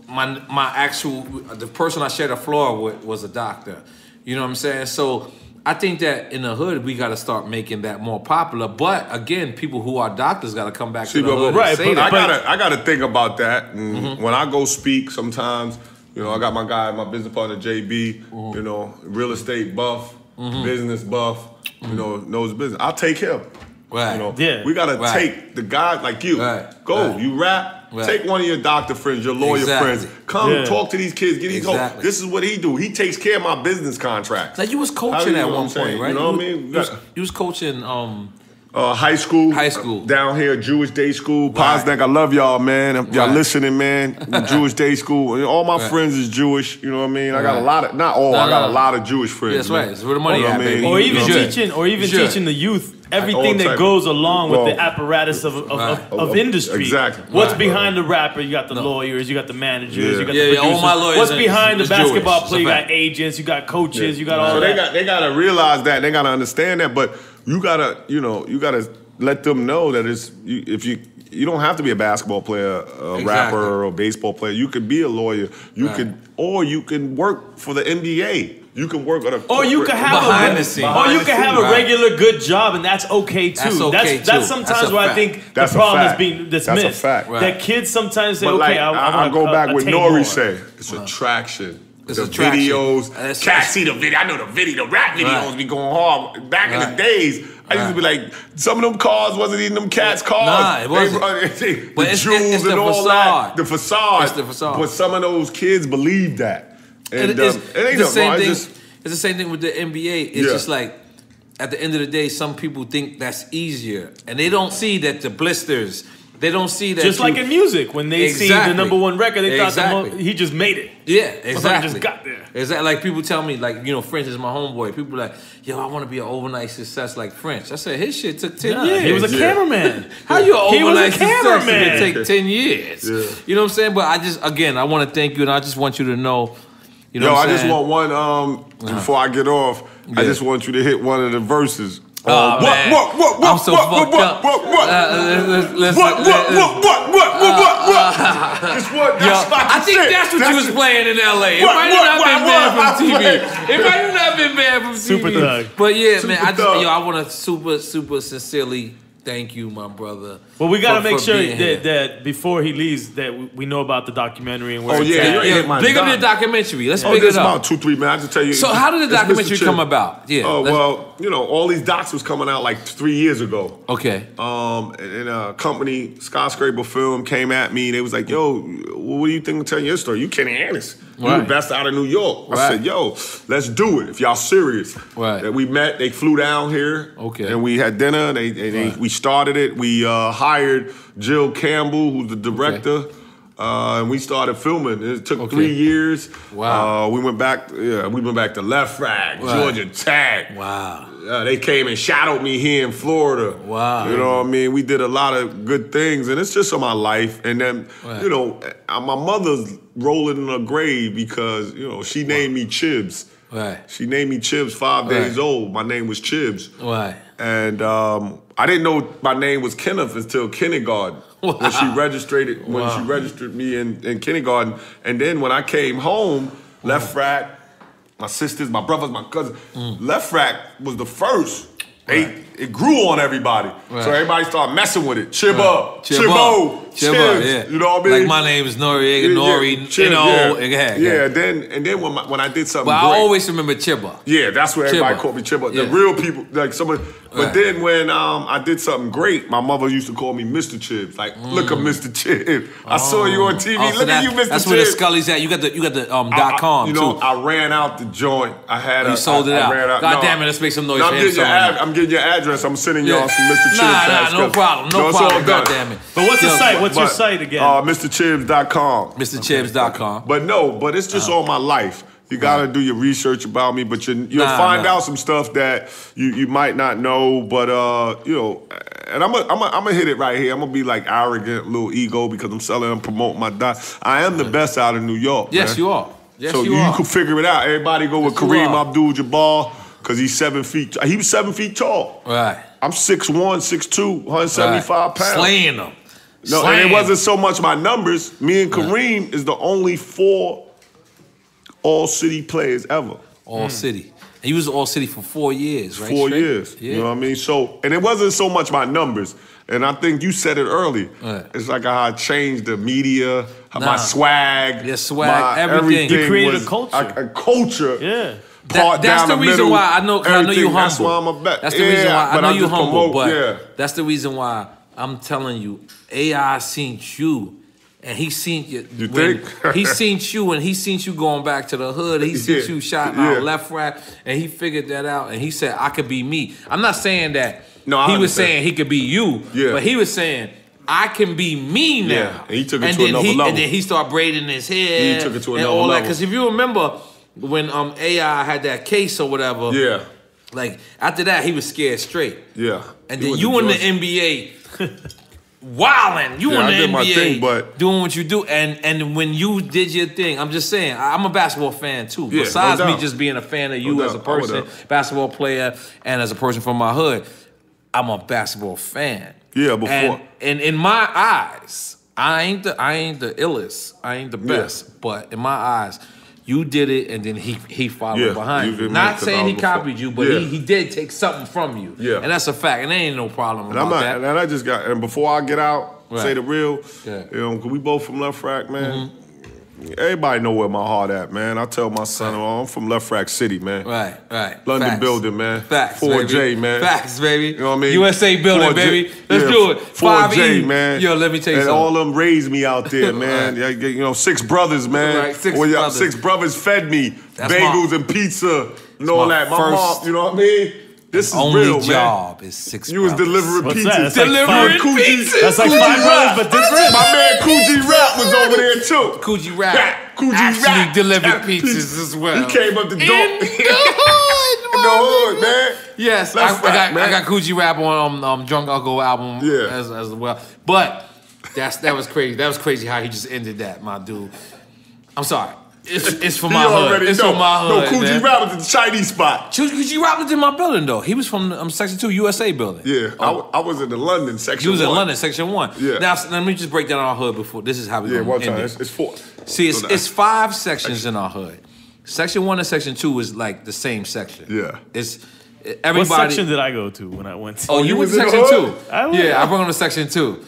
my my actual the person I shared a floor with was a doctor. You know what I'm saying? So I think that in the hood we got to start making that more popular. But again, people who are doctors got to come back See, to the but, hood right, and say but, that. I gotta I gotta think about that. And mm-hmm. when I go speak, sometimes. You know, I got my guy, my business partner, J B, mm-hmm. you know, real estate buff, mm-hmm. business buff, mm-hmm. you know, knows business. I'll take him. Right. You know? Yeah. We gotta right. take the guys like you. Right. Go, right. you rap. Right. Take one of your doctor friends, your lawyer exactly. friends. Come yeah. talk to these kids. Get these exactly. This is what he do. He takes care of my business contracts. Now you was coaching at one point, right? You know what I mean? You was, you was coaching. Um, Uh, high school, high school uh, down here, Jewish Day School, right. Posnack. I love y'all, man. If y'all right. listening, man. Jewish Day School. All my right. friends is Jewish. You know what I mean? I got right. a lot of, not all. No, I got no. a lot of Jewish friends. That's man. Right. It's where the money you know at, baby. Or even sure. teaching, or even sure. teaching the youth everything that goes along well, with the apparatus of of, right. of, of, of industry. Exactly. What's right. behind the rapper? You got the no. lawyers. You got the managers. Yeah. You got yeah, the yeah, producers. All my lawyers. What's behind the basketball player? You got agents. You got coaches. You got all that. They got they gotta realize that. They gotta understand that. But you gotta, you know, you gotta let them know that it's you, if you you don't have to be a basketball player, a exactly. rapper, or a baseball player. You could be a lawyer. You right. could, or you can work for the N B A. You can work on a or you can have behind a the scene. Or you can have right. a regular good job, and that's okay too. That's okay that's, too. that's sometimes that's where fact. I think that's the problem is being dismissed. That's a fact. Right. That kids sometimes say, but "Okay, like, I, I, I want to go a, back." A, with Nori say, it's uh-huh. attraction. It's the videos. That's Cats see the video. I know the video. The rap videos right. be going hard. Back right. in the days, I used to be like, some of them cars wasn't even them cats' cars. Nah, it wasn't. They, the but it's, jewels it's the and all facade. That. The facade. It's the facade. But some of those kids believe that. And it, it's, um, it ain't it's the same wrong. thing. It's, just, it's the same thing with the N B A. It's yeah. just like, at the end of the day, some people think that's easier. And they don't see that the blisters... They don't see that. Just you, like in music, when they exactly. see the number one record, they thought exactly. the mo he just made it. Yeah, exactly. Just got there. Exactly. Like people tell me, like, you know, French is my homeboy. People are like, yo, I want to be an overnight success like French. I said, his shit took ten nah, years. He was a cameraman. How you an overnight success if it take ten years? Yeah. You know what I'm saying? But I just, again, I want to thank you, and I just want you to know. You know, yo, what I'm I saying? just want one. Um, uh-huh. Before I get off, yeah. I just want you to hit one of the verses. Oh, man. What, what, what, what, I'm so what, fucked what, up. What, what, what, uh, let's, let's, what, let's, what, what, what, what, uh, what, what, uh, it's what, that's yo, I think shit. that's what that's you was it. playing in L A. It what, might what, have not been banned from T V. It might have not been banned from T V. Super thug. But yeah, super man, I just, thug. yo, I want to super, super sincerely thank you, my brother. Well, we got to make sure that, that before he leaves, that we know about the documentary and where. Oh yeah, yeah, yeah. Big up the documentary. Let's pick it up. Oh, this about two, three minutes. I just tell you. So, how did the documentary come about? Yeah. Oh well, you know, all these docs was coming out like three years ago. Okay. Um, and a company, Skyscraper Film, came at me. They was like, "Yo, what do you think of telling your story? You Kenny Anderson. Right. You the best out of New York." Right. I said, "Yo, let's do it. If y'all serious." Right. That we met. They flew down here. Okay. And we had dinner. And they, and right. they we started it. We uh, hired Jill Campbell, who's the director, okay. uh, and we started filming. It took okay. three years. Wow. Uh, we went back. Yeah, we went back to LeFrak, right. Georgia Tech. Wow. Uh, they came and shadowed me here in Florida. Wow. You know what I mean? We did a lot of good things, and it's just on my life. And then, right. you know, my mother's rolling in her grave because, you know, she named wow. me Chibs. Right. She named me Chibs five right. days old. My name was Chibs. Right. And um, I didn't know my name was Kenneth until kindergarten. Wow. When she registered it, when wow. she registered me in, in kindergarten. And then when I came home, wow. LeFrak, my sisters, my brothers, my cousins, mm. LeFrak was the first. They, right. It grew on everybody. Right. So everybody started messing with it. Chib up, Chib up, Chib up, yeah. You know what I mean? Like my name is Noriega, Nori, yeah, N O, yeah. Yeah, yeah, then and then when my, when I did something But great, I always remember Chib up. Yeah, that's where everybody called me Chib up. The yeah. real people, like somebody. But right. then when um, I did something great, my mother used to call me Mister Chib. Like, mm. look at Mister Chib. Oh. I saw you on T V. Oh, so look that, at you, Mister Chib. That's where the Scully's at. You got the you got the um, dot com. I, you know, too. I ran out the joint. I had. You a, sold it I, out. I ran out. God no, damn it! Let's make some noise. No, I'm, getting your ad, I'm getting your address. I'm sending y'all yeah. some Mister Chib. Nah, nah, no problem. No, no problem. God damn it. But what's the site? What's but, your site again? Uh, Mister Chibs dot com. Mister Chibs dot com. But no, but it's just all my life. You gotta do your research about me, but you, you'll nah, find nah. out some stuff that you, you might not know. But uh, you know, and I'm gonna I'm a, I'm a hit it right here. I'm gonna be like arrogant, little ego, because I'm selling and promoting my doc. I am the best out of New York. Yes, man. you are. Yes, so you, you are. can figure it out. Everybody go with yes, Kareem Abdul-Jabbar because he's seven feet. He was seven feet tall. Right. I'm six one, six two, one seventy-five right. pounds. Slaying them. No, Slaying. and it wasn't so much my numbers. Me and Kareem right. is the only four. All city players ever. All mm. city. And he was all city for four years, right? Four Straight? years. Yeah. You know what I mean? So, and it wasn't so much my numbers. And I think you said it early. Right. It's like how I changed the media, nah. my swag. Your swag, everything. everything. You created a culture. A, a culture. Yeah. That, that's the, the reason middle, why I know, I know you humble. That's why I'm a bet. That's the yeah, reason why I know I you humble, promote, but yeah. that's the reason why I'm telling you, A I seen you. And he seen you. You when, think? He seen you, and he seen you going back to the hood. He seen yeah. you shot out yeah. LeFrak, and he figured that out. And he said, "I could be me." I'm not saying that. No, I he understand. was saying he could be you. Yeah. But he was saying, "I can be me now." Yeah. And he took it and to another he, level. And then he started braiding his hair. He took it to another and all level. That. Because if you remember when um A I had that case or whatever. Yeah. Like after that, he was scared straight. Yeah. And he then you in the N B A. Wildin', you yeah, in the I did N B A my thing, but doing what you do, and and when you did your thing, I'm just saying, I'm a basketball fan too. Yeah, besides no me just being a fan of you no as doubt. a person, basketball player, and as a person from my hood, I'm a basketball fan. Yeah, before and, and in my eyes, I ain't the I ain't the illest, I ain't the best, yeah. but in my eyes, you did it, and then he he followed yeah, behind you. Not saying he copied you, but yeah. he, he did take something from you. Yeah. And that's a fact, and there ain't no problem and about I'm not, that. And I just got, and before I get out, right. say the real, yeah. you know, cause we both from LeFrak, man. Mm-hmm. Everybody know where my heart at, man. I tell my son, oh, I'm from LeFrak City, man. Right, right. London Facts. building, man. Facts, four J, baby. man. Facts, baby. You know what I mean? U S A building, four J, baby. Let's yeah, do it. four J, man. Yo, let me tell you and something. And all of them raised me out there, man. Right. You know, six brothers, man. Right, six well, brothers. Six brothers fed me That's bagels my, and pizza and all that. My mom, you know what I mean? This is only real, job man. is six You brothers. was delivering What's pizzas. That? Delivering like pizzas. That's like five brothers, but different. My man Kool G Rap was over there too. Kool G Rap. Kool G Rap delivered pizzas as well. He came up the door. In the hood, man. Yes, I, rock, I got man. I got Kool G Rap on um, um Drunk Uncle album yeah. as as well. But that's that was crazy. That was crazy how he just ended that, my dude. I'm sorry. It's, it's for my hood. It's know. for my hood. No, Kool G Rap was in the Chinese spot. Kool G Rap was in my building, though. He was from um, Section two U S A building. Yeah, um, I, I was in the London Section one. You was in one. London Section one. Yeah. Now, let me just break down our hood before. This is how we yeah, going to end time. it. It's, it's four. See, it's, so it's five sections section. in our hood. Section one and Section two is like the same section. Yeah. It's everybody. What section did I go to when I went to? Oh, you were in Section two. I was. Yeah, I went on to Section two.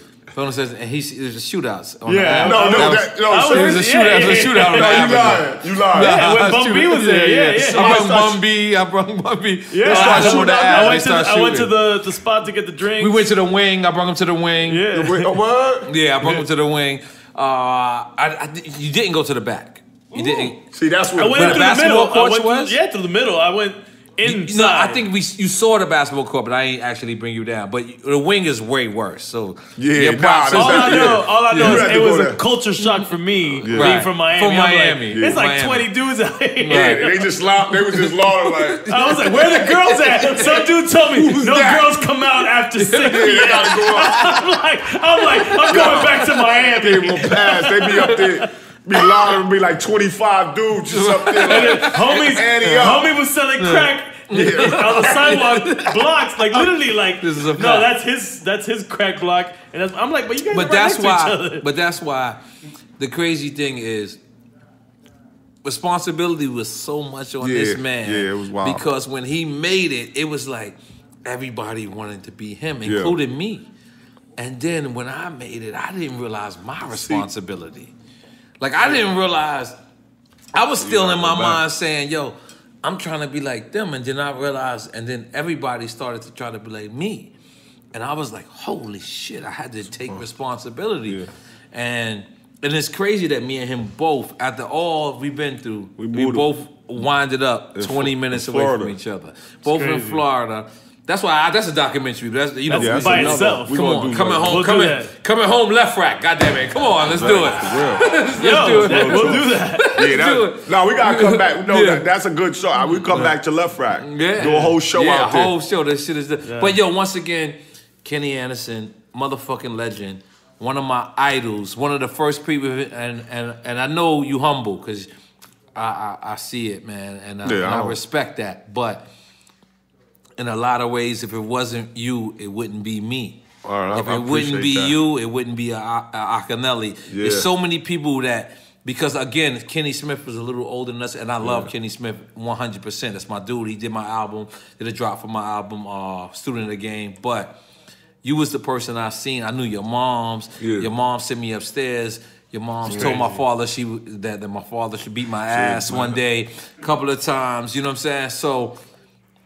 Says, and he there's a shootouts. On yeah, the no, no, that, no. Was, so was, was a shootout. Yeah, was a shootout. Yeah, yeah. You lied. You lied. Yeah, yeah, when Bum B was there. Yeah, yeah. yeah. So I brought Bum B. I brought Bum B. Yeah, I went to the, I went to the, the spot to get the drinks. We went to the wing. I brought him to the wing. Yeah, the wing. Oh, what? Yeah, I brought yeah. him to the wing. Uh, I, I you didn't go to the back. You Ooh. didn't. See, that's where the basketball court was. Yeah, through the middle. I went. Inside. You, no, I think we you saw the basketball court, but I ain't actually bring you down. But you, the wing is way worse. So yeah, nah, all, I know, yeah. all I know, all I know, is it was there. a culture shock for me yeah. being right. from Miami. From Miami, like, yeah. it's like Miami. twenty dudes out here. Yeah, they just loud. They was just loud. Like I was like, where the girls at? Some dude told me Who's no that? girls come out after six. Yeah, they gotta go out. I'm like, I'm like, I'm going back to Miami. They pass. They be up there. Be louder and be like twenty-five dudes just up there. Like, homies, homie was selling crack yeah. on the sidewalk blocks. Like literally, like this is a no, that's his that's his crack block. And that's, I'm like, but you guys but are right that's why, to each other. But that's why the crazy thing is responsibility was so much on yeah, this man. Yeah, it was wild. Because when he made it, it was like everybody wanted to be him, including yeah. me. And then when I made it, I didn't realize my responsibility. See? Like, I didn't realize, I was still in my mind saying, yo, I'm trying to be like them. And then I realized, and then everybody started to try to be like me. And I was like, holy shit, I had to take responsibility. Yeah. And and it's crazy that me and him both, after all we've been through, we, we both winded up twenty minutes away from each other. Both in Florida. That's why I, that's a documentary. But that's you know that's by itself. Come on, coming home, we'll coming, coming home. LeFrak, goddamn it! Come on, let's do it. let's Yo, do it. That, we'll do that. yeah, that, no, we gotta come back. No, yeah. that, that's a good show. We come back to LeFrak. Yeah, do a whole show yeah, out there. Yeah, whole show. That shit is. Yeah. But yo, once again, Kenny Anderson, motherfucking legend, one of my idols, one of the first people, and and and I know you humble because I, I I see it, man, and I, yeah, and I, I respect that, but. In a lot of ways, if it wasn't you, it wouldn't be me. All right, if I, I it wouldn't be that. you, it wouldn't be a, a, a Akinelli. Yeah. There's so many people that, because again, Kenny Smith was a little older than us, and I love yeah. Kenny Smith one hundred percent. That's my dude. He did my album, did a drop for my album, uh, Student of the Game. But you was the person I seen. I knew your mom's. Yeah. Your mom sent me upstairs. Your mom told my father she that, that my father should beat my Jeez, ass man. one day, a couple of times. You know what I'm saying? So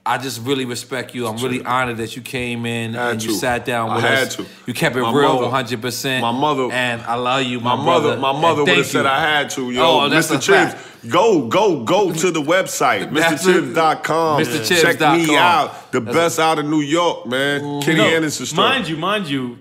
I just really respect you. I'm True. really honored that you came in had and you to. sat down with I us. Had to. You kept it my real, one hundred percent. My mother. And I love you, my, my mother. My mother would have said I had to. Yo, oh, that's Mister Chips. Go, go, go to the website, Mr Chips dot com. Mister Chips. Check Chips. me out. The that's best it. out of New York, man. Mm. Kenny no, Anderson story. Mind you, mind you.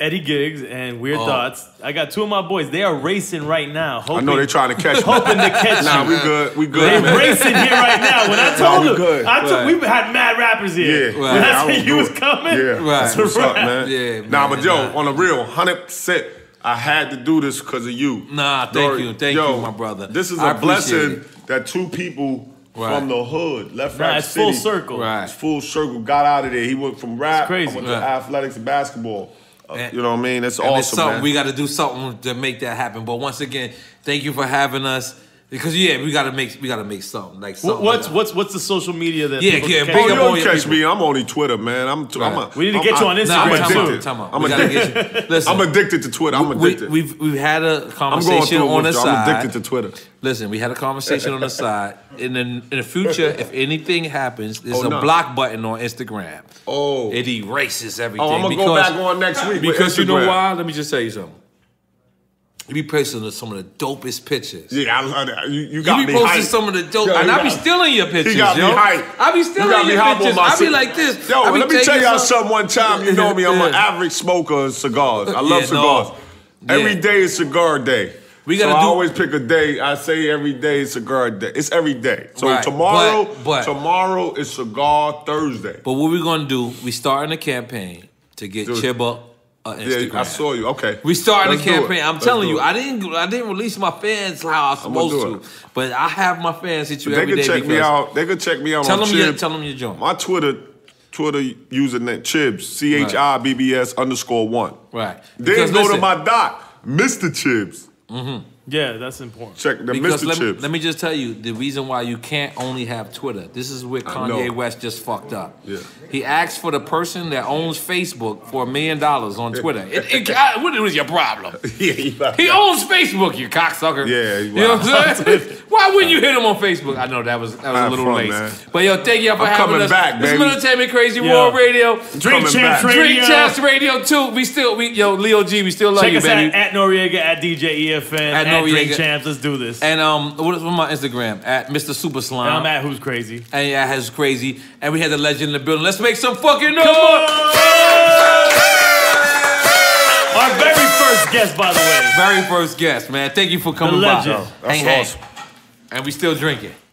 Eddie Giggs and Weird oh. Thoughts. I got two of my boys. They are racing right now. Hoping, I know they're trying to catch me. Hoping to catch nah, you. Nah, we good. We good. They're man. racing here right now. When I told nah, them, I told, right. we had mad rappers here. Yeah, right. When I said you was it. coming. Yeah, right. That's what's right. up, man. Yeah, man. Nah, but yo, nah. on a real one hundred percent, I had to do this because of you. Nah, thank Dory, you. Thank yo, you, my brother. This is a blessing it. that two people right. from the hood, LeFrak City. Nah, it's full circle. Right. It's full circle. Got out of there. He went from rap. It's crazy. I went to athletics and basketball. And, you know what I mean? That's and awesome, it's something, man. We got to do something to make that happen. But once again, thank you for having us. Because yeah, we gotta make we gotta make something like something. What's like what's what's the social media that? Yeah, yeah. Bring up on your catch people. me. I'm only Twitter, man. I'm. Right. I'm a, we need to get I'm, you on Instagram. I'm addicted. I'm, I'm, addicted. Get you. Listen, I'm addicted to Twitter. I'm addicted. We, we've we've had a conversation on the side. I'm addicted to Twitter. Listen, we had a conversation on the side. In the in the future, if anything happens, there's oh, a no. block button on Instagram. Oh, it erases everything. Oh, I'm gonna because, go back on next week because you know why? Let me just tell you something. You be posting some of the dopest pictures. Yeah, I love that. You, you got me You be me posting hyped. some of the dope, yo, and I be stealing your pictures, yo. You got me hyped. I be stealing you your pictures. I be like this. Yo, let me tell y'all something one time. You know me, I'm an average smoker of cigars. I love yeah, cigars. No. Yeah. Every day is cigar day. We gotta so do I always pick a day. I say every day is cigar day. It's every day. So right. tomorrow, but, but, tomorrow is Cigar Thursday. But what we gonna do, we starting a campaign to get Chibba Uh, Instagram. Yeah, I saw you. Okay, we started Let's a campaign. I'm Let's telling you, I didn't, I didn't release my fans how I was supposed to, but I have my fans hit you but every day. They can check me out. They can check me out. Tell on them, your, tell them your joint. My Twitter, Twitter username Chibs, C H I B B S underscore one. Right. Then go listen, to my doc, Mister Chibs. Mm-hmm. Yeah, that's important. Check the because Mister Let me, Chibs. Let me just tell you the reason why you can't only have Twitter. This is where Kanye West just fucked up. Yeah. He asked for the person that owns Facebook for a million dollars on Twitter. it, it, I, what was your problem? yeah, he, he owns Facebook, you cocksucker. Yeah, you know what I'm saying? Why wouldn't you hit him on Facebook? I know that was that was a little late. But yo, thank y'all for I'm having us. Back, this is Entertainment Crazy World Radio. Drink Champs Radio. Drink Champs Radio too. We still we yo Leo G. We still love Check you, us baby. At, at Noriega, at D J E F N. At Noriega. Drink Champs, let's do this. And um, what is my Instagram? At Mister Super Slime. And I'm at Who's Crazy. And yeah, Who's Crazy. And we had the legend in the building. Let's make some fucking noise. Our very first guest, by the way. Very first guest, man. Thank you for coming by. The legend. That's awesome. And we still drinking.